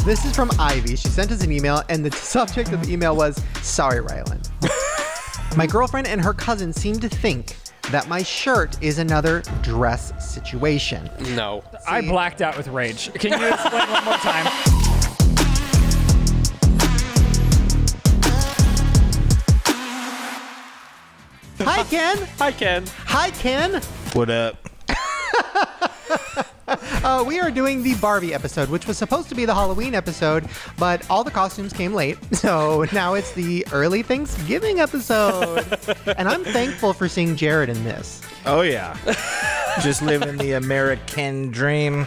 So this is from Ivy. She sent us an email, and the subject of the email was, sorry, Ryland. My girlfriend and her cousin seem to think that my shirt is another dress situation. No. See? I blacked out with rage. Can you explain one more time? Hi, Ken. Hi, Ken. Hi, Ken. What up? We are doing the Barbie episode, which was supposed to be the Halloween episode, but all the costumes came late. So now it's the early Thanksgiving episode. And I'm thankful for seeing Jared in this. Oh, yeah. Just living the American dream.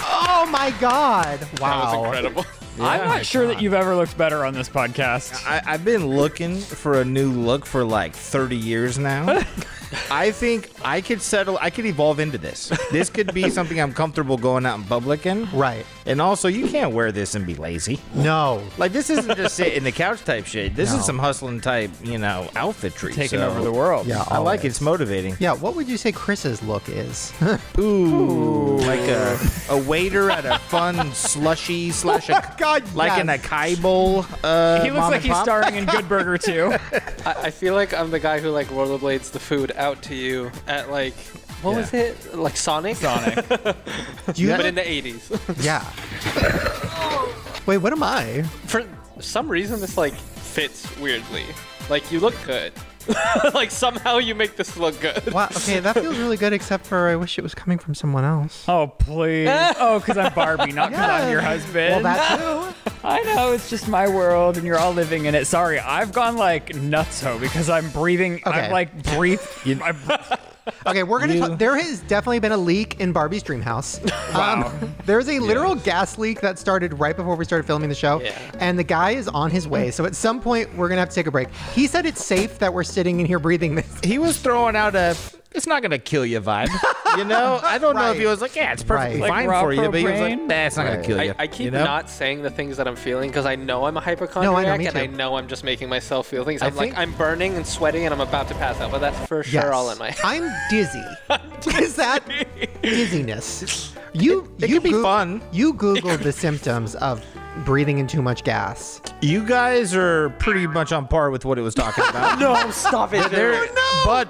Oh, my God. Wow. That was incredible. Yeah, I'm not sure that you've ever looked better on this podcast. I've been looking for a new look for like 30 years now. I think I could evolve into this. This could be something I'm comfortable going out in public in. Right. And also, you can't wear this and be lazy. No. Like, this isn't just sit in the couch type shit. This is some hustling type, you know, outfitry. Taking over the world. Yeah, I like it. It's motivating. Yeah, what would you say Chris's look is? Ooh. Like a waiter at a fun slushy slash a... God, like in a Kaibol. He looks like he's starring in Good Burger too. I feel like I'm the guy who like rollerblades the food out to you at like what was it? Like Sonic? Sonic. But in the 80s. Yeah. Wait, what am I? For some reason this like fits weirdly. Like you look good. Like, somehow you make this look good. Wow, okay, that feels really good, except for I wish it was coming from someone else. Oh, please. Oh, because I'm Barbie, not because I'm your husband. Well, that too. I know, it's just my world, and you're all living in it. Sorry, I've gone, like, nutso, because I'm breathing. Okay. I've, like, breathed. Okay, we're going to talk. There has definitely been a leak in Barbie's dream house. Wow. There's a literal gas leak that started right before we started filming the show. Yeah. And the guy is on his way. So at some point, we're going to have to take a break. He said it's safe that we're sitting in here breathing this. He was throwing out a, it's not going to kill you vibe. You know? I don't know if he was like, yeah, it's perfectly fine for you. But he was like, nah, it's not going to kill you. I keep not saying the things that I'm feeling because I know I'm a hypochondriac. No, I know, me too. And I know I'm just making myself feel things. I'm like, I'm burning and sweating and I'm about to pass out. But that's for sure all in my head. I'm dizzy. Is that dizziness? It could be fun. You Googled the symptoms of breathing in too much gas. You guys are pretty much on par with what it was talking about. No, stop it. No.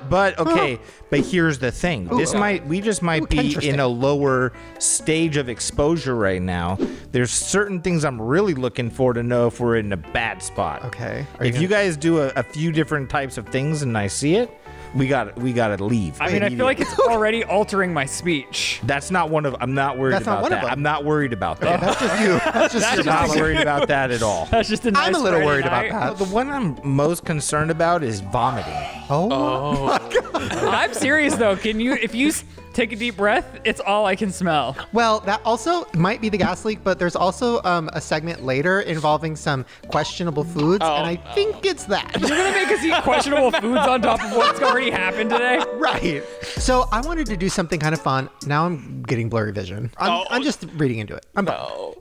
But okay. But here's the thing. Ooh, we just might be in a lower stage of exposure right now. There's certain things I'm really looking for to know if we're in a bad spot. Okay. If you guys do a few different types of things and I see it, we gotta leave. I mean, I feel like it's already altering my speech. That's not one of. I'm not worried about that. I'm not worried about that. Okay, that's just you. That's just not worried about that at all. That's just. I'm a little worried about that. The one I'm most concerned about is vomiting. Oh my God. I'm serious though. Can you? If you take a deep breath, it's all I can smell. Well, that also might be the gas leak, but there's also a segment later involving some questionable foods, and I think it's that. You're gonna make us eat questionable foods on top of what's already happened today? Right. So I wanted to do something kind of fun. Now I'm getting blurry vision. I'm just reading into it.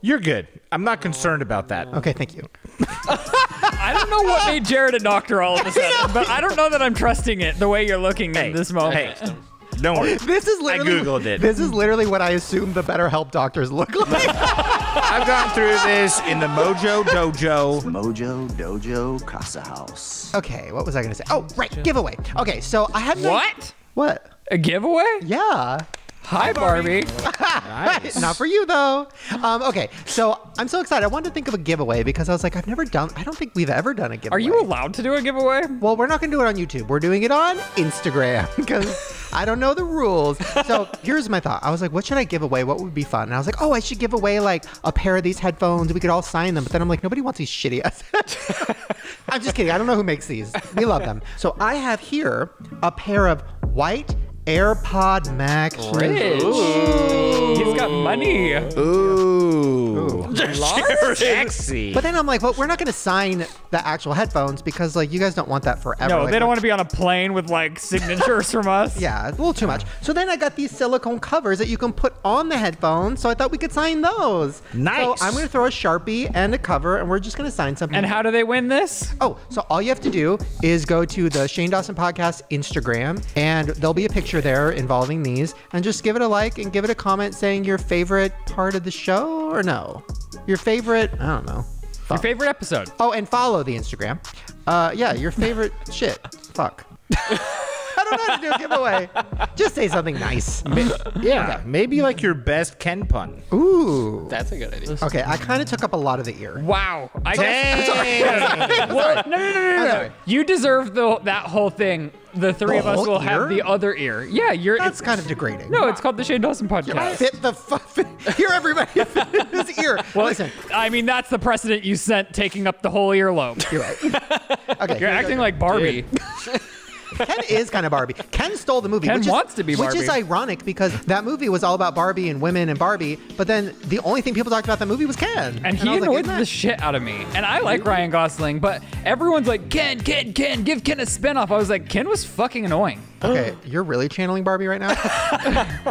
You're good. I'm not concerned about that. Okay, thank you. I don't know what made Jared a doctor all of a sudden, but I don't know that I'm trusting it the way you're looking in this moment. Hey. Don't worry. This is literally, I Googled it. This is literally what I assume the BetterHelp doctors look like. I've gone through this in the Mojo Dojo. Mojo Dojo Casa House. Okay, what was I going to say? Oh, right, giveaway. Okay, so I had What? A giveaway? Yeah. Hi, Barbie. Nice. Not for you, though. Okay, so I'm so excited. I wanted to think of a giveaway because I was like, I don't think we've ever done a giveaway. Are you allowed to do a giveaway? Well, we're not going to do it on YouTube. We're doing it on Instagram because I don't know the rules. So here's my thought. I was like, what should I give away? What would be fun? And I was like, oh, I should give away like a pair of these headphones. We could all sign them. But then I'm like, nobody wants these shitty ass headphones. I'm just kidding. I don't know who makes these. We love them. So I have here a pair of white AirPod Max. Rich. Ooh. He's got money. Ooh. Large? Sexy. But then I'm like, well, we're not going to sign the actual headphones because, like, you guys don't want that forever. No, like, they don't want to be on a plane with, like, signatures from us. Yeah, a little too much. So then I got these silicone covers that you can put on the headphones. So I thought we could sign those. Nice. So I'm going to throw a Sharpie and a cover, and we're just going to sign something. And how do they win this? Oh, so all you have to do is go to the Shane Dawson Podcast Instagram, and there'll be a picture there involving these, and just give it a like and give it a comment saying your favorite part of the show or no. Your favorite, I don't know. Fuck. Your favorite episode. Oh, and follow the Instagram. Yeah, your favorite shit. Fuck. I don't know how to do a giveaway. Just say something nice. Yeah, okay. Maybe like your best Ken pun. Ooh. That's a good idea. Okay, I kind of took up a lot of the ear. Wow. I'm sorry. What? No. You deserve that whole thing. The three of us will have the other ear. Yeah, that's kind of degrading. No, it's called the Shane Dawson podcast. Fit the Here, everybody, fit his ear. Well, listen. I mean, that's the precedent you set, taking up the whole earlobe. You're right. Okay. You're acting like Barbie. Ken is kind of Barbie. Ken stole the movie. Ken wants to be Barbie. Which is ironic because that movie was all about Barbie and women and Barbie, but then the only thing people talked about that movie was Ken. And he annoyed the shit out of me. And I like Ryan Gosling, but everyone's like, Ken, give Ken a spinoff. I was like, Ken was fucking annoying. Okay, you're really channeling Barbie right now?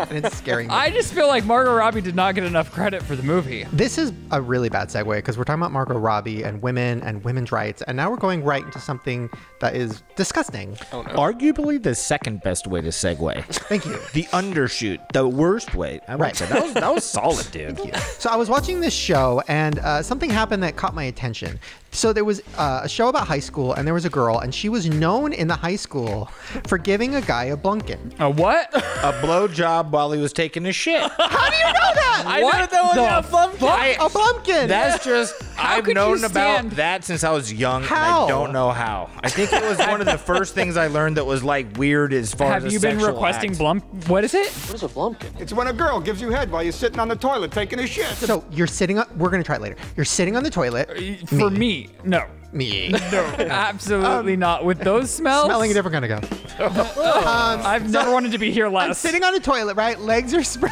And it's scaring me. I just feel like Margot Robbie did not get enough credit for the movie. This is a really bad segue because we're talking about Margot Robbie and women's rights, and now we're going right into something that is disgusting. Oh, no. Arguably the second best way to segue. Thank you. The undershoot, the worst way. Right. That was solid, dude. Thank you. So I was watching this show, and something happened that caught my attention. So there was a show about high school, and there was a girl, and she was known in the high school for giving a guy a blunkin. A what? A blowjob while he was taking a shit. How do you know that? I know that was a blunkin. That's just, I've known about that since I was young, and I don't know how. I think it was one of the first things I learned that was like weird as far as a sexual act. Have you been requesting blump? What is it? What is a blunkin? It's when a girl gives you head while you're sitting on the toilet taking a shit. So you're sitting on, we're going to try it later. You're sitting on the toilet. For me. No. Me. No. Absolutely not. With those smells. Smelling a different kind of guy. I've never wanted to be here last. I'm sitting on a toilet, right? Legs are spread.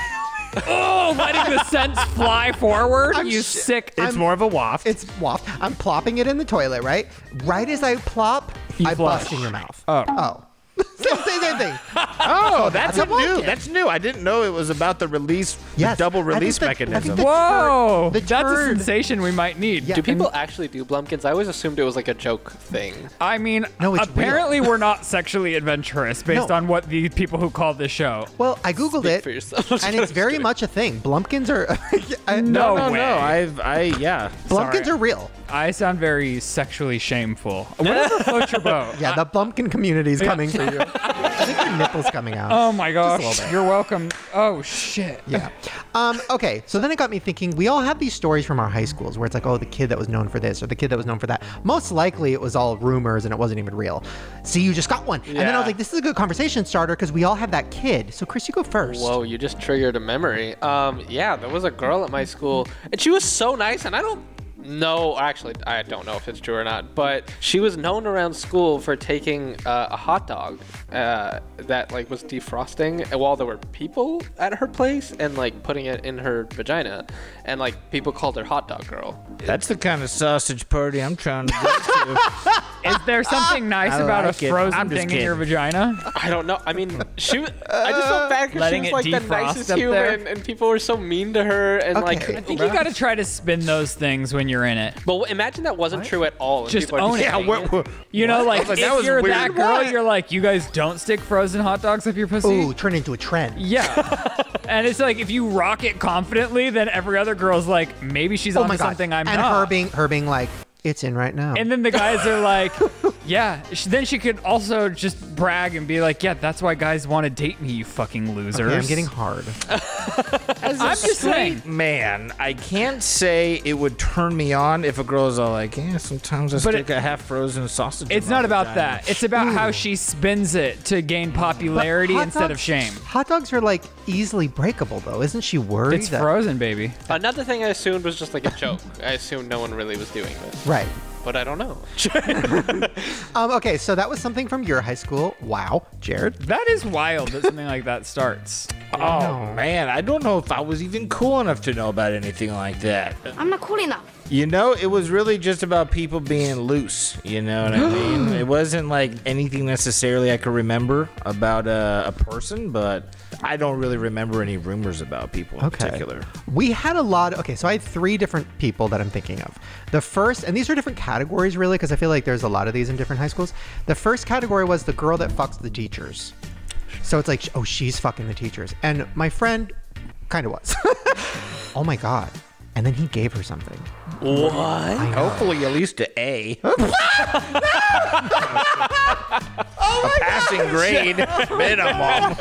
Oh, letting the scents fly forward. It's more of a waft. It's waft. I'm plopping it in the toilet, right? Right as I plop, I bust in your mouth. Oh. Same thing. Oh, that's new. That's new. I didn't know it was about the release, the double release mechanism. Whoa, that's a sensation we might need. Yeah. Do people actually do blumpkins? I always assumed it was like a joke thing. I mean, no, apparently we're not sexually adventurous based on what the people who call this show. Well, I Googled it, and it's very much a thing. Blumpkins are... No way. Blumpkins are real. I sound very sexually shameful. Whatever floats your boat. Yeah, the blumpkin community is coming for you. I think your nipple's coming out. Oh my gosh. You're welcome. Oh shit. Yeah. Okay, so then it got me thinking, we all have these stories from our high schools where it's like, oh, the kid that was known for this or the kid that was known for that. Most likely it was all rumors and it wasn't even real. See, you just got one. Yeah. And then I was like, this is a good conversation starter because we all have that kid. So Chris, you go first. Whoa, you just triggered a memory. Yeah, there was a girl at my school and she was so nice, and I don't know if it's true or not, but she was known around school for taking a hot dog that like was defrosting while there were people at her place and like putting it in her vagina, and like people called her hot dog girl. That's the kind of sausage party I'm trying to get to. Is there something nice about like a frozen thing in your vagina? I don't know. I mean, I just felt bad because she was like the nicest human, and people were so mean to her. And like, I think you got to try to spin those things when you're in it. But imagine that wasn't true at all. Just own it. Yeah, you know, like if you're that girl, you're like, you guys don't stick frozen hot dogs up your pussy. Ooh, turn into a trend. Yeah. And it's like, if you rock it confidently, then every other girl's like, maybe she's onto something I'm not. And her being like, it's in right now. And then the guys are like, yeah. Then she could also just brag and be like, yeah, that's why guys want to date me, you fucking losers. Okay, I'm getting hard. As a straight man, I can't say it would turn me on if a girl is all like, yeah, sometimes I stick a half-frozen sausage. It's not about that. It's about how she spins it to gain popularity instead of shame. Hot dogs are like easily breakable, though. Isn't she worried? It's frozen, baby. Another thing I assumed was just like a joke. I assumed no one really was doing this. Right. But I don't know. Okay, so that was something from your high school. Wow, Jared. That is wild that something like that starts. Oh, man, I don't know if I was even cool enough to know about anything like that. I'm not cool enough. You know, it was really just about people being loose. You know what I mean? It wasn't like anything necessarily I could remember about a person, but I don't really remember any rumors about people in particular. We had a lot. Okay, so I had three different people that I'm thinking of. The first, and these are different categories really, because I feel like there's a lot of these in different high schools. The first category was the girl that fucks the teachers. So it's like, oh, she's fucking the teachers. And my friend kind of was. Oh my God. And then he gave her something. What? Hopefully at least an A. A passing grade minimum.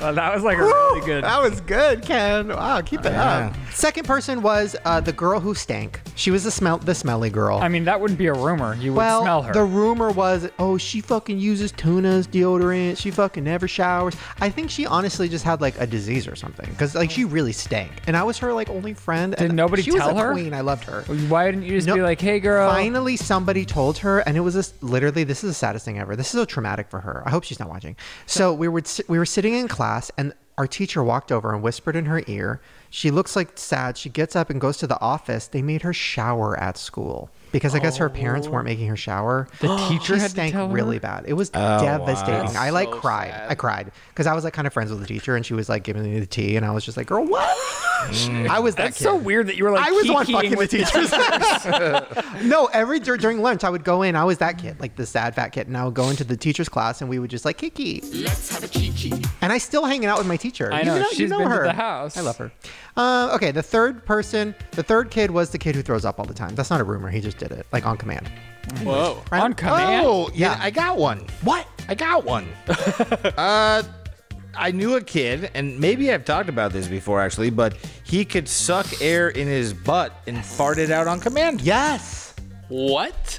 Well, that was like a really good. That was good, Ken. Wow, keep it up. Second person was the girl who stank. She was the smelly girl. I mean, that wouldn't be a rumor. You would smell her. The rumor was, oh, she fucking uses tunas, deodorant. She fucking never showers. I think she honestly just had like a disease or something because like she really stank. And I was her like only friend. Did nobody tell her? She was a queen. I loved her. Why didn't you just be like, hey, girl? Finally, somebody told her, and it was literally, this is the saddest thing ever. This is so traumatic for her. I hope she's not watching. So we were sitting in class. And our teacher walked over and whispered in her ear. She looks like sad. She gets up and goes to the office. They made her shower at school because I guess her parents weren't making her shower. The teacher had stank to tell her? Really bad. It was devastating. Wow. I like cried. Sad. I cried because I was like kind of friends with the teacher and she was like giving me the tea and I was just like, girl, what? I was that kid. So weird that you were like, I was one fucking with the teachers. No, during lunch I would go in. I was that kid, like the sad fat kid, and I would go into the teacher's class and we would just like kiki. Let's have a kiki. And I still hanging out with my teacher. I know, you know her. To the house. I love her. Okay, the third kid was the kid who throws up all the time. That's not a rumor. He just did it, like on command. Whoa, right? On command? Oh, yeah. I got one. What? I got one. I knew a kid, and maybe I've talked about this before, actually, but he could suck air in his butt and fart it out on command. Yes. What?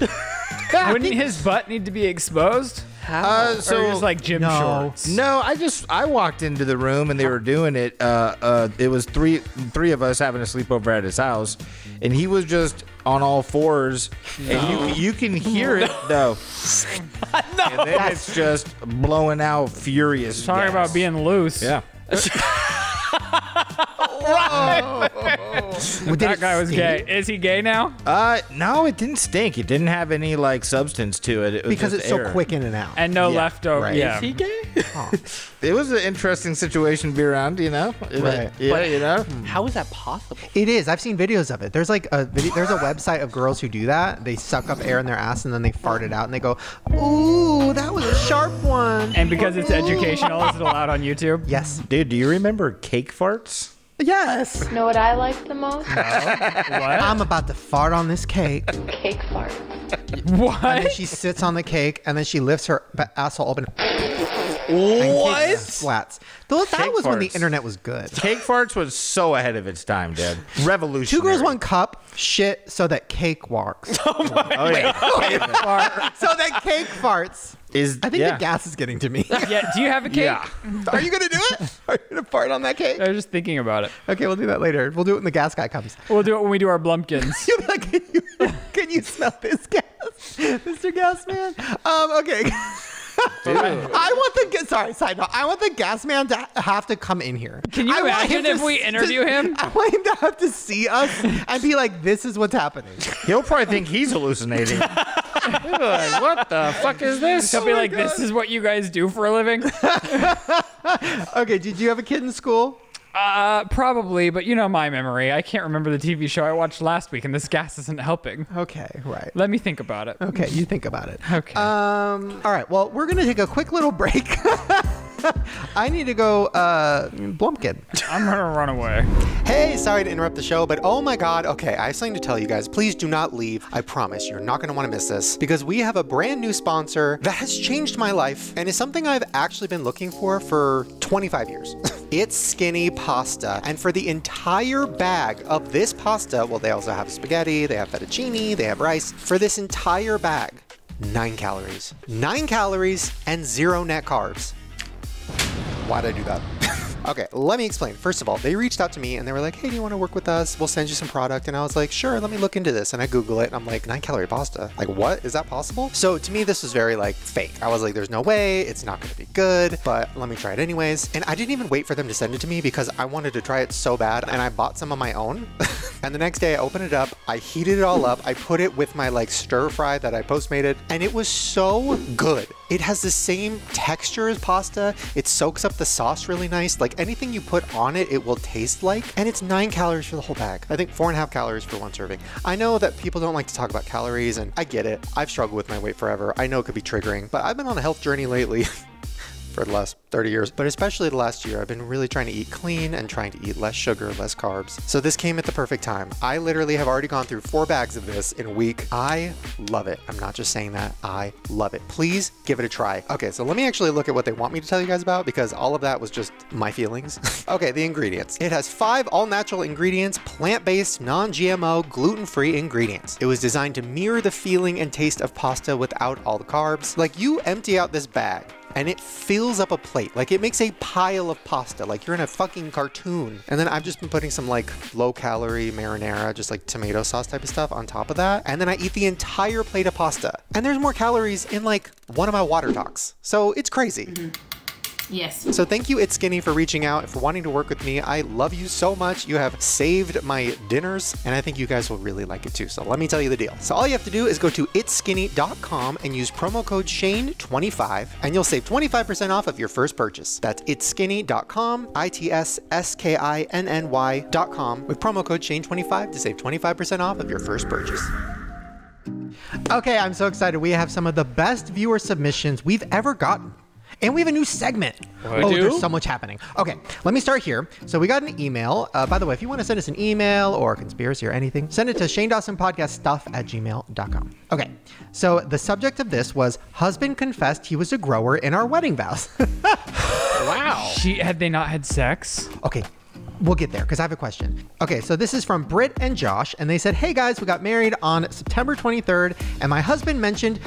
Wouldn't his butt need to be exposed? So it was like gym shorts. No, I walked into the room and they were doing it. It was three of us having a sleepover at his house, and he was just on all fours, and you can hear it though. No, and then it's just blowing out furious. Talking about being loose. Yeah. That guy was gay. Is he gay now? No, it didn't stink. It didn't have any like substance to it. It was because it's air. So quick in and out, and no leftover. Right. Yeah. Is he gay? It was an interesting situation to be around, you know. Right. Yeah, but, you know. How is that possible? It is. I've seen videos of it. There's like a video. There's a website of girls who do that. They suck up air in their ass and then they fart it out and they go, "Ooh, that was a sharp one." And because it's educational, is it allowed on YouTube? Yes. Dude, do you remember cake farts? Yes. Know what I like the most? No. What? I'm about to fart on this cake. Cake fart. What? And then she sits on the cake, and then she lifts her asshole open. What? Flats. That was when the internet was good. Cake farts was so ahead of its time, dude. Revolutionary. Two girls, one cup. Shit, so that cake walks. Oh my God. So that cake farts. I think the gas is getting to me. Yeah. Do you have a cake? Yeah. Are you gonna do it? Are you gonna fart on that cake? I was just thinking about it. Okay, we'll do that later. We'll do it when the gas guy comes. We'll do it when we do our blumpkins. You'll be like, can you smell this gas, Mr. Gas Man? Okay. I want the gas man to have to come in here. Can you imagine if we interview him? I want him to have to see us and be like, this is what's happening. He'll probably think he's hallucinating. Like, what the fuck is this? He'll be like, this is what you guys do for a living? Okay, did you have a kid in school? Probably, but you know my memory. I can't remember the TV show I watched last week, and this gas isn't helping. Okay, right. Let me think about it. Okay, you think about it. Okay. All right, well, we're going to take a quick little break. I need to go Blumpkin. I'm going to run away. Hey, sorry to interrupt the show, but oh my God. Okay, I have something to tell you guys. Please do not leave. I promise you're not going to want to miss this because we have a brand new sponsor that has changed my life and is something I've actually been looking for 25 years. It's Skinny Pasta. And for the entire bag of this pasta, well, they also have spaghetti, they have fettuccine, they have rice. For this entire bag, 9 calories. 9 calories and 0 net carbs. Why'd I do that? Okay, let me explain. First of all, they reached out to me and they were like, hey, do you want to work with us? We'll send you some product. And I was like, sure, let me look into this. And I Google it and I'm like, 9 calorie pasta. Like, what? Is that possible? So to me, this was very like fake. I was like, there's no way. It's not going to be good, but let me try it anyways. And I didn't even wait for them to send it to me because I wanted to try it so bad. And I bought some of my own. And the next day I opened it up. I heated it all up. I put it with my like stir fry that I Postmated. And it was so good. It has the same texture as pasta. It soaks up the sauce really nice. Like anything you put on it, it will taste like. And it's 9 calories for the whole bag. I think 4.5 calories for one serving. I know that people don't like to talk about calories and I get it. I've struggled with my weight forever. I know it could be triggering, but I've been on a health journey lately. for the last 30 years, but especially the last year, I've been really trying to eat clean and trying to eat less sugar, less carbs. So this came at the perfect time. I literally have already gone through 4 bags of this in a week. I love it. I'm not just saying that, I love it. Please give it a try. Okay, so let me actually look at what they want me to tell you guys about, because all of that was just my feelings. Okay, the ingredients. It has 5 all-natural ingredients, plant-based, non-GMO, gluten-free ingredients. It was designed to mirror the feeling and taste of pasta without all the carbs. Like, you empty out this bag and it fills up a plate. Like, it makes a pile of pasta, like you're in a fucking cartoon. And then I've just been putting some like low calorie marinara, just like tomato sauce type of stuff on top of that. And then I eat the entire plate of pasta. And there's more calories in like one of my water talks. So it's crazy. Yes. So thank you, It's Skinny, for reaching out and for wanting to work with me. I love you so much. You have saved my dinners, and I think you guys will really like it too. So let me tell you the deal. So all you have to do is go to itskinny.com and use promo code SHANE25, and you'll save 25% off of your first purchase. That's itskinny.com, ITSSKINNY.com, with promo code SHANE25 to save 25% off of your first purchase. Okay, I'm so excited. We have some of the best viewer submissions we've ever gotten. And we have a new segment. Oh, there's so much happening. Okay, let me start here. So we got an email. By the way, if you want to send us an email or a conspiracy or anything, send it to shanedawsonpodcaststuff@gmail.com. Okay, so the subject of this was, husband confessed he was a grower in our wedding vows. Wow. Had they not had sex? Okay. We'll get there, because I have a question. Okay, so this is from Britt and Josh, and they said, hey guys, we got married on September 23rd, and my husband mentioned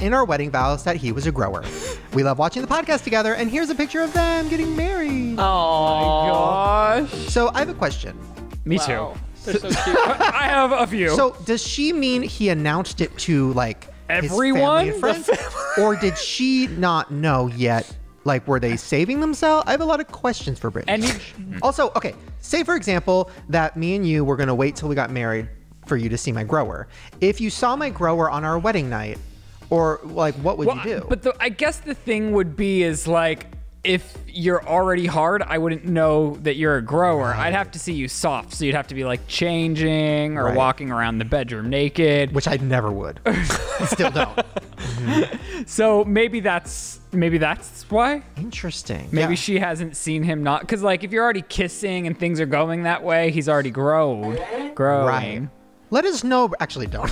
in our wedding vows that he was a grower. We love watching the podcast together, and here's a picture of them getting married. Oh my gosh. So I have a question. Me too. They're so cute. I have a few. So does she mean he announced it to, like, everyone? His family and friends? Or did she not know yet? Like, were they saving themselves? I have a lot of questions for Britt. Also, okay, say for example that me and you were gonna wait till we got married for you to see my grower. If you saw my grower on our wedding night, or like, what would you do? But I guess the thing would be is like, if you're already hard, I wouldn't know that you're a grower. Right. I'd have to see you soft. So you'd have to be like changing or walking around the bedroom naked. Which I never would. I still don't. So maybe that's why. Interesting. Maybe she hasn't seen him not. Because like, if you're already kissing and things are going that way, he's already growing. Right. Let us know. Actually, don't.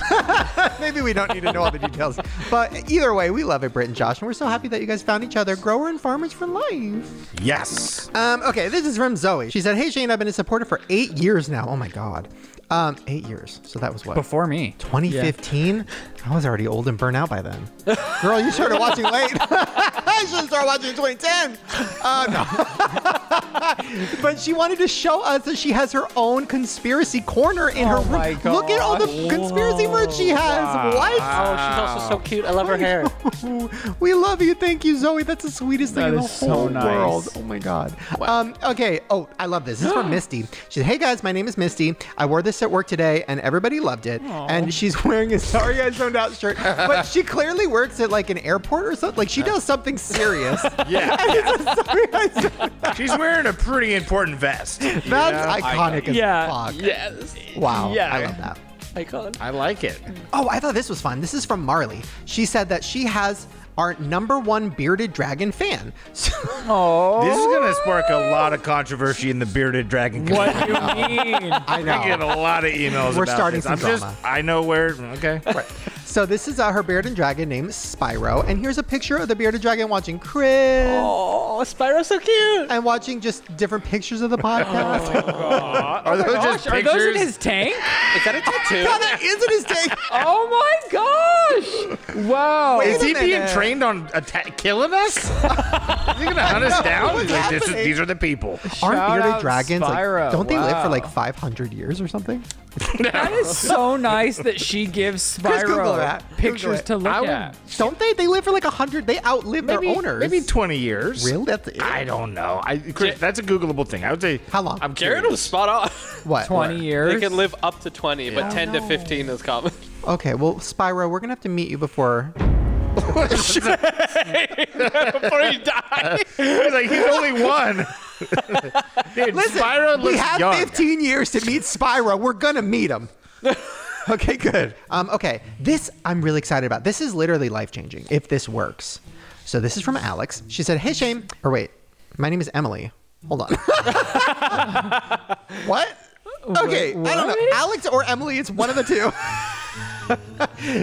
Maybe we don't need to know all the details. But either way, we love it, Britt and Josh, and we're so happy that you guys found each other. Grower and farmers for life. Yes. Okay, this is from Zoe. She said, hey, Shane, I've been a supporter for 8 years now. Oh, my God. 8 years. So that was what? Before me. 2015? Yeah. I was already old and burnt out by then. Girl, you started watching late. I should have started watching in 2010. No. But she wanted to show us that she has her own conspiracy corner in her room. My God. Look at all the conspiracy merch she has. Wow. What? Oh, she's also so cute. I love her hair. We love you. Thank you, Zoe. That's the sweetest thing in the whole world. Oh, my God. Wow. Okay. Oh, I love this. This is from Misty. She said, hey, guys, my name is Misty. I wore this at work today, and everybody loved it. Aww. And she's wearing a Sorry Guys Zoned Out shirt, but she clearly works at like an airport or something. Like, she does something serious. Yeah. And it's a Sorry Guys Zoned Out. She's wearing a pretty important vest. That's iconic as fuck. Yes. Wow. Yeah. I love that. Icon. I like it. Oh, I thought this was fun. This is from Marley. She said that she has our #1 bearded dragon fan. Oh, this is gonna spark a lot of controversy in the bearded dragon community. What do you mean? I know. I get a lot of emails. We're about starting this. Some drama. I know where. Okay. Right. So this is her bearded dragon named Spyro, and here's a picture of the bearded dragon watching Chris. Oh, Spyro's so cute. And watching just different pictures of the podcast. Oh my God. Are those in his tank? Is that a tattoo? Oh, that is in his tank. Oh my gosh! Wow. Wait, is he being trained on killing us? Is he gonna hunt us down? Like, these are the people. Aren't bearded dragons? Like, don't they live for like 500 years or something? That is so nice that she gives Spyro pictures to look at. Don't they? They live for like 100. They outlive their owners. Maybe 20 years. Really? That's it. I don't know. Chris, that's a Googleable thing. I would say. How long? Jared was spot on. What? 20 years? They can live up to 20, but 10 to 15 is common. Okay, well, Spyro, we're going to have to meet you before. Before he dies. He's like, he's only one. Dude, listen, Spyro looks young. 15 years to meet Spyro. We're gonna meet him. Okay, good. Okay, this I'm really excited about. This is literally life-changing if this works. So this is from Alex. She said, hey, Shane. Or wait, my name is Emily. Hold on. What? Okay, what? I don't know. Alex or Emily, it's one of the two.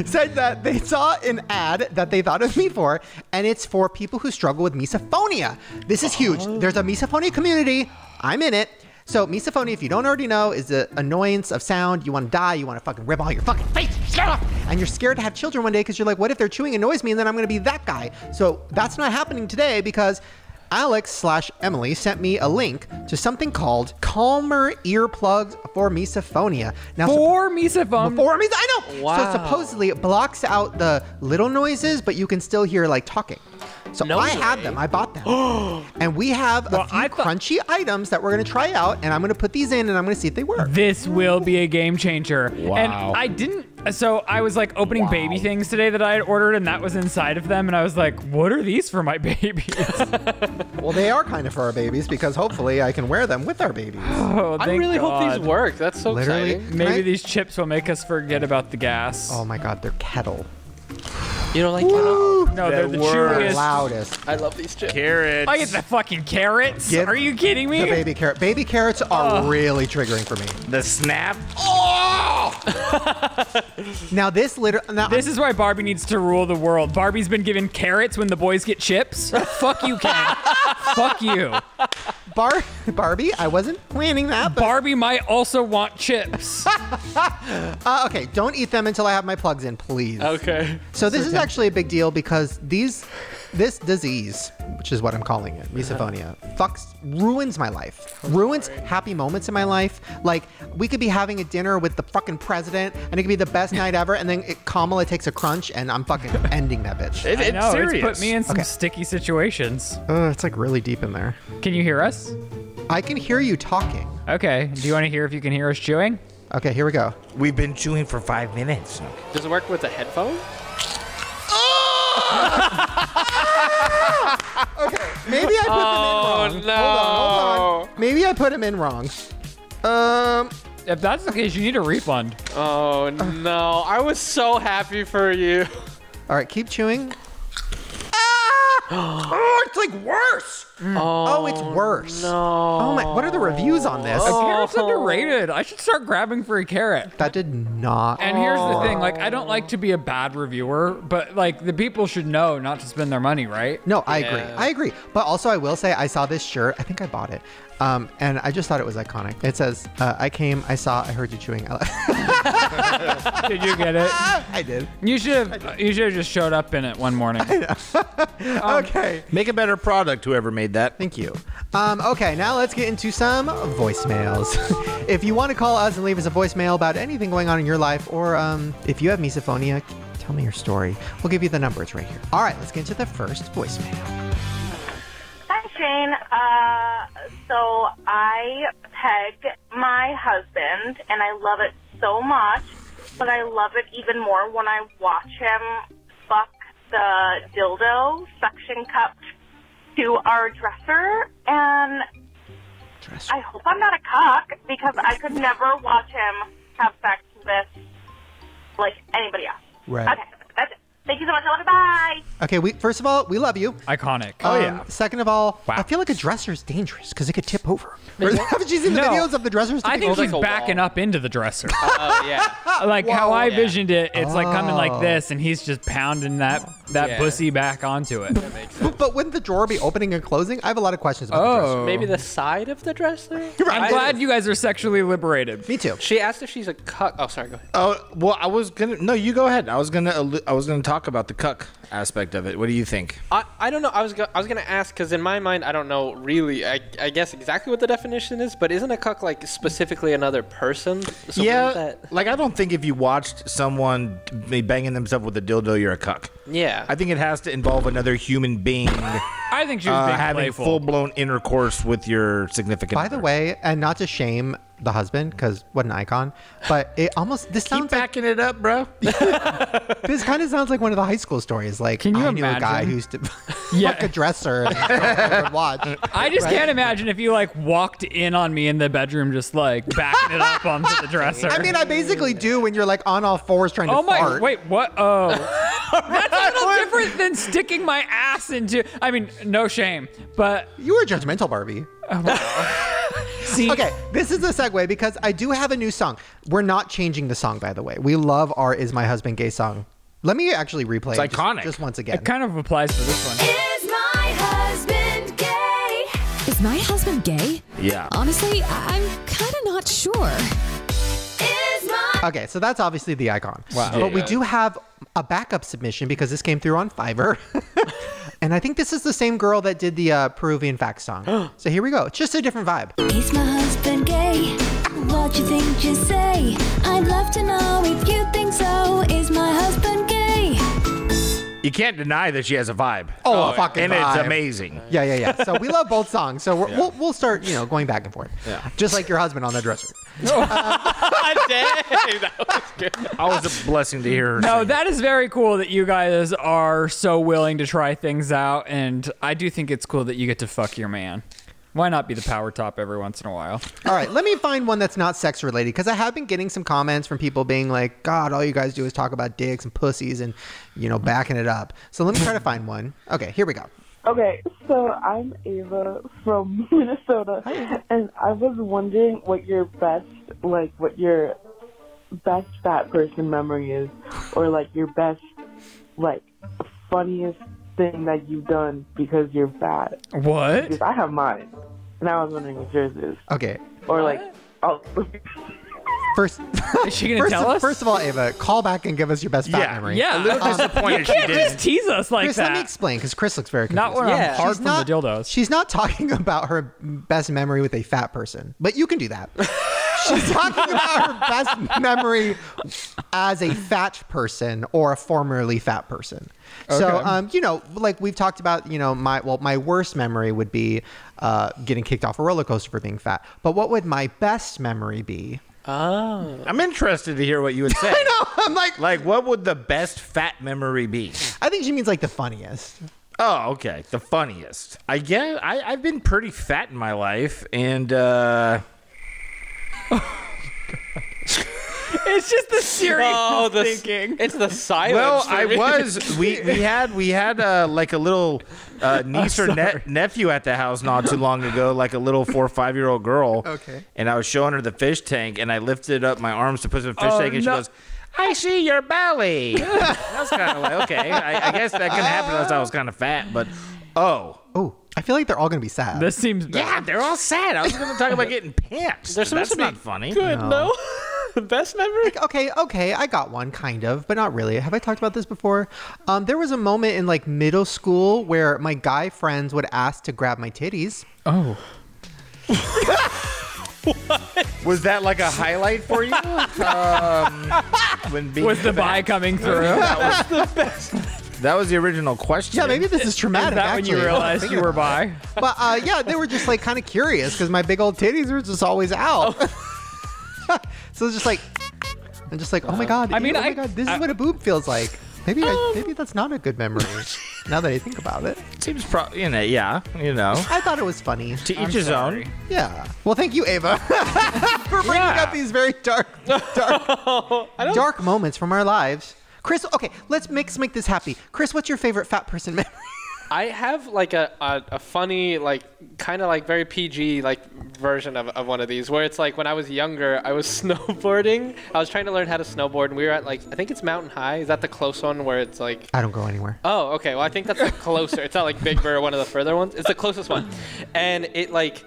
Said that they saw an ad that they thought of me for, and it's for people who struggle with misophonia. This is huge. There's a misophonia community. I'm in it. So misophonia, if you don't already know, is the annoyance of sound. You want to die. You want to fucking rip all your fucking face off. And you're scared to have children one day because you're like, what if they're chewing annoys me and then I'm going to be that guy? So that's not happening today because Alex/Emily sent me a link to something called Calmer Earplugs for Misophonia. Now, for misophonia? For misophonia, I know! Wow. So supposedly it blocks out the little noises, but you can still hear like talking. So no I have them, I bought them. And we have a few crunchy items that we're gonna try out, and I'm gonna put these in and I'm gonna see if they work. This will be a game changer. Wow. And I didn't, so I was like opening baby things today that I had ordered and that was inside of them. And I was like, what are these for my babies? Well, they are kind of for our babies because hopefully I can wear them with our babies. Oh, I really hope these work. That's so exciting. Maybe these chips will make us forget about the gas. Oh my God, they're kettle. You don't like kettle? No, they're the chewiest. Loudest. I love these chips. Carrots. I get the fucking carrots. Get are you kidding me? The baby carrot. Baby carrots are really triggering for me. The snap. Oh! Now this this is why Barbie needs to rule the world. Barbie's been given carrots when the boys get chips. Fuck you, Ken. Fuck you. Barbie, I wasn't planning that. But Barbie might also want chips. Okay, don't eat them until I have my plugs in, please. Okay. So this is actually a big deal because this disease, which is what I'm calling it, misophonia, ruins my life. Ruins happy moments in my life. Like, we could be having a dinner with the fucking president, and it could be the best night ever, and then Kamala takes a crunch, and I'm fucking ending that bitch. I know, serious. It's put me in some sticky situations. It's like really deep in there. Can you hear us? I can hear you talking. Okay, do you want to hear if you can hear us chewing? Okay, here we go. We've been chewing for 5 minutes. Does it work with a headphone? Okay, maybe I put them in wrong. No. Hold on. Maybe I put them in wrong. If that's the case, you need a refund. Oh, no. I was so happy for you. All right, keep chewing. It's like worse. Oh, it's worse. No. Oh my, what are the reviews on this? A carrot's underrated. I should start grabbing for a carrot. That did not. And here's the thing, like, I don't like to be a bad reviewer, but like the people should know not to spend their money, right? No, I agree. I agree. But also I will say I saw this shirt. I think I bought it. And I just thought it was iconic. It says, I came, I saw, I heard you chewing. Did you get it? I did. You should have just showed up in it one morning. Okay. Make a better product, whoever made that. Thank you. Okay, now let's get into some voicemails. If you want to call us and leave us a voicemail about anything going on in your life, or if you have misophonia, tell me your story. We'll give you the numbers right here. All right, let's get into the first voicemail. Shane, so I peg my husband, and I love it so much, but I love it even more when I watch him fuck the dildo suction cup to our dresser, and I hope I'm not a cock, because I could never watch him have sex with, like, anybody else. Right. Okay. Thank you so much. I love you. Bye. Okay. First of all, we love you. Iconic. Oh yeah. Second of all, wow. I feel like a dresser is dangerous because it could tip over. Haven't you seen the videos of the dressers? I think he's backing up into the dresser. Yeah. Like how I envisioned it, it's like coming like this, and he's just pounding that pussy back onto it. That makes sense. But wouldn't the drawer be opening and closing? I have a lot of questions about the dresser. Maybe the side of the dresser. I'm glad you guys are sexually liberated. Me too. She asked if she's a cuck. Oh, sorry. Go ahead. Oh well, I was gonna. No, you go ahead. I was gonna talk about the cuck aspect of it. What do you think? I don't know. I was gonna ask because in my mind I don't know really. I guess exactly what the definition is, but isn't a cuck like specifically another person? Yeah. Like I don't think if you watched someone banging themselves with a dildo, you're a cuck. Yeah. I think it has to involve another human being. I think she was being having full-blown intercourse with your significant. By the way, and not to shame the husband, because what an icon. But it almost this sounds backing it up, bro. This kind of sounds like one of the high school stories. Like can you imagine? Knew a guy who used to fuck a dresser. And I would watch. I just can't imagine if you like walked in on me in the bedroom, just like backing it up onto the dresser. I mean, I basically do when you're like on all fours trying to fart. Oh my! Wait, what? Oh. That's a little different than sticking my ass into. I mean, no shame, but you were judgmental, Barbie. Oh, wow. See? Okay, this is a segue because I do have a new song. We're not changing the song, by the way. We love our "Is My Husband Gay" song. Let me actually replay it. It's iconic. Just once again. It kind of applies to this one. Is my husband gay? Is my husband gay? Yeah. Honestly, I'm kind of not sure. Okay, so that's obviously the icon. Wow. Yeah, but we do have a backup submission because this came through on Fiverr. And I think this is the same girl that did the Peruvian Facts song. So here we go. It's just a different vibe. Is my husband gay? What you think you say? I'd love to know if you think so. Is my husband gay? You can't deny that she has a vibe. Oh, a fucking vibe. And it's amazing. Yeah, yeah, yeah. So we love both songs. So we're, we'll start, you know, going back and forth. Yeah. Just like your husband on the dresser. Dang, that was good. Always a blessing to hear her. No, that is very cool that you guys are so willing to try things out. And I do think it's cool that you get to fuck your man. Why not be the power top every once in a while? All right, let me find one that's not sex related because I have been getting some comments from people being like, God, all you guys do is talk about dicks and pussies and, you know, backing it up. So let me try to find one. Okay, here we go. Okay, so I'm Ava from Minnesota. Hi. And I was wondering what your best, like, what your best fat person memory is, or like your best, like, funniest thing that you've done because you're fat. What? Because I have mine, and I was wondering what yours is. Okay. Or like, oh. First, is she gonna tell us? First of all, Ava, call back and give us your best fat memory. Yeah, a little disappointed. You can't just tease us like Chris, that. Let me explain, because Chris looks very confused. Not when I'm hard from the dildos. She's not talking about her best memory with a fat person, but you can do that. She's talking about her best memory as a fat person or a formerly fat person. Okay. So, you know, like we've talked about, you know, my worst memory would be getting kicked off a roller coaster for being fat. But what would my best memory be? Oh, I'm interested to hear what you would say. I know. I'm like, what would the best fat memory be? I think she means like the funniest. Oh, okay. The funniest. I guess I've been pretty fat in my life, and oh, God. It's just the serious thinking. It's the silence. Well, I was. We had like a little niece or nephew at the house not too long ago, like a little 4- or 5-year-old girl. Okay. And I was showing her the fish tank, and I lifted up my arms to push the fish tank, and she goes, "I see your belly." I was kind of like, okay, I guess that could happen unless I was kind of fat, but oh. I feel like they're all going to be sad. This seems bad. Yeah, they're all sad. I was going to talk about getting pants. That's not funny. Good, no? The best memory? Like, okay, I got one, kind of, but not really. Have I talked about this before? There was a moment in, like, middle school where my guy friends would ask to grab my titties. Oh. What? Was that like a highlight for you? Was the bi coming through? That was the best. That was the original question. Yeah, maybe this is traumatic. Is that actually when you realized you were bi? But yeah, they were just like kind of curious because my big old titties were just always out. Oh. So it's just like, I'm just like, oh my God. I mean, oh my God, this is what a boob feels like. Maybe maybe that's not a good memory. Now that I think about it, seems probably, you know, yeah, you know. I thought it was funny. To each his own. Yeah. Well, thank you, Ava, for bringing up these very dark moments from our lives. Chris, okay, let's make this happy. Chris, what's your favorite fat person memory? I have like a funny, like kind of like very PG like version of one of these where it's like when I was younger, I was snowboarding. I was trying to learn how to snowboard, and we were at like, I think it's Mountain High. Is that the close one where it's like? I don't go anywhere. Oh, okay. Well, I think that's the closer. It's not like Big Bear, one of the further ones. It's the closest one, and it was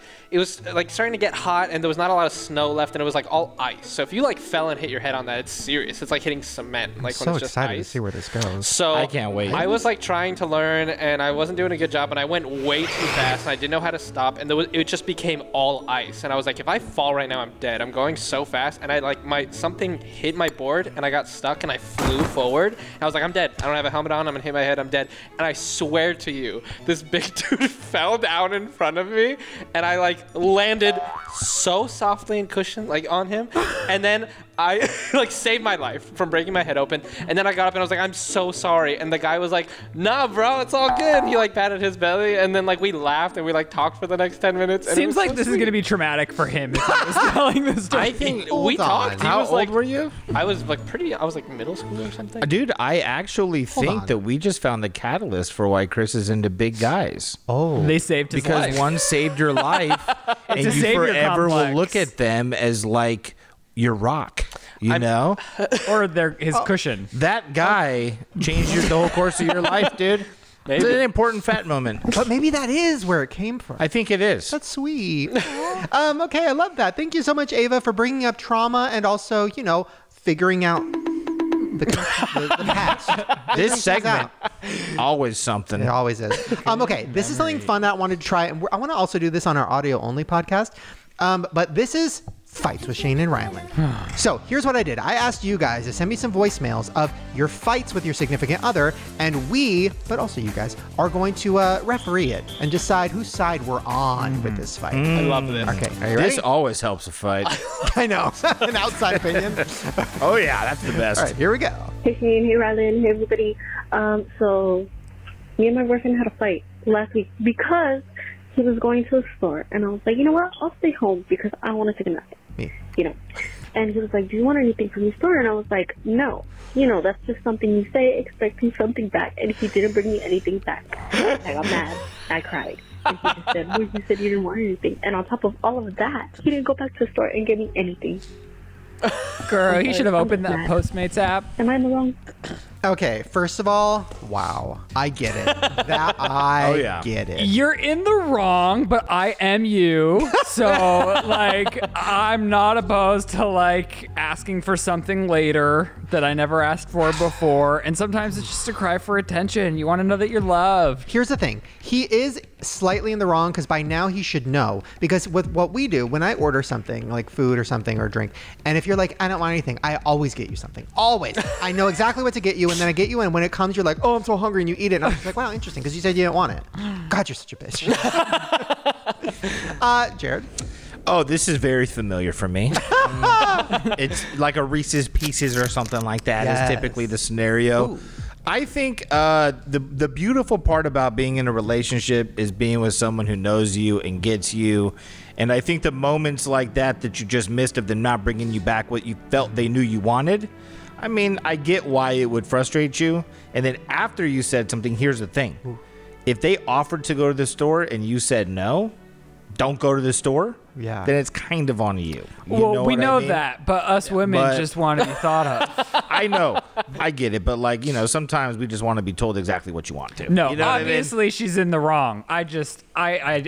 like starting to get hot, and there was not a lot of snow left, and it was like all ice. So if you like fell and hit your head on that, it's serious. It's like hitting cement. Like when it's just ice. I'm so excited to see where this goes. So I can't wait. I was like trying to learn, and I wasn't doing a good job, and I went way too fast, and I didn't know how to stop, and it just became all ice. And I was like, if I fall right now, I'm dead. I'm going so fast, and I like something hit my board, and I got stuck, and I flew forward. And I was like, I'm dead. I don't have a helmet on. I'm gonna hit my head. I'm dead. And I swear to you, this big dude fell down in front of me, and I like landed so softly and cushioned like on him, and then I like saved my life from breaking my head open. And then I got up and I was like, I'm so sorry. And the guy was like, nah, bro, it's all good. and he like patted his belly, and then like we laughed and we like talked for the next 10 minutes. Seems like so this is gonna be traumatic for him. If I was telling this story. I think we talked. How old were you? I was like middle school or something. Dude, I actually think that we just found the catalyst for why Chris is into big guys. Oh, they saved his life. Because one saved your life, and you forever will look at them as like your rock. You know, or his cushion. That guy changed the whole course of your life, dude. Maybe. It's an important fat moment. But maybe that is where it came from. I think it is. That's sweet. Okay, I love that. Thank you so much, Ava, for bringing up trauma and also, you know, figuring out the past. This segment, always something. It always is. Okay, this is something fun that I wanted to try. And I want to also do this on our audio-only podcast. But this is... Fights with Shane and Ryland. So here's what I did. I asked you guys to send me some voicemails of your fights with your significant other, and we, but also you guys, are going to referee it and decide whose side we're on with this fight. I love this. Okay, are you ready? This always helps a fight. I know, an outside opinion. Oh yeah, that's the best. All right, here we go. Hey Shane, hey Ryland, hey everybody. So me and my boyfriend had a fight last week because he was going to the store, and I was like, you know what? I'll stay home because I want to take a nap. You know, and he was like, do you want anything from the store? And I was like, no, you know, that's just something you say expecting something back. And he didn't bring me anything back. I got mad. I cried. And he just said, well, you said you didn't want anything. And on top of all of that, he didn't go back to the store and get me anything. Girl, he should have opened that Postmates app. Am I in the wrong? Okay, first of all, wow, I get it. I get it. You're in the wrong, but I am you. So, like, I'm not opposed to, like, asking for something later that I never asked for before. And sometimes it's just a cry for attention. You want to know that you're loved. Here's the thing. He is slightly in the wrong because by now he should know. Because with what we do, when I order something, like food or something or drink, and if you're like, I don't want anything, I always get you something. Always. I know exactly what to get you, and then I get you, and when it comes, you're like, oh, I'm so hungry, and you eat it. And I'm just like, wow, interesting, because you said you didn't want it. God, you're such a bitch. Jared? Oh, this is very familiar for me. It's like a Reese's Pieces or something like that. Yes. Is typically the scenario. Ooh. I think the beautiful part about being in a relationship is being with someone who knows you and gets you. And I think the moments like that that you just missed of them not bringing you back what you felt they knew you wanted, I mean, I get why it would frustrate you. And then after you said something, here's the thing. Ooh. If they offered to go to the store and you said no, don't go to the store. Yeah. Then it's kind of on you. you know what I mean? But us women just want to be thought of. I know. I get it. But, like, you know, sometimes we just want to be told exactly what you want to. No, you know obviously I mean? She's in the wrong. I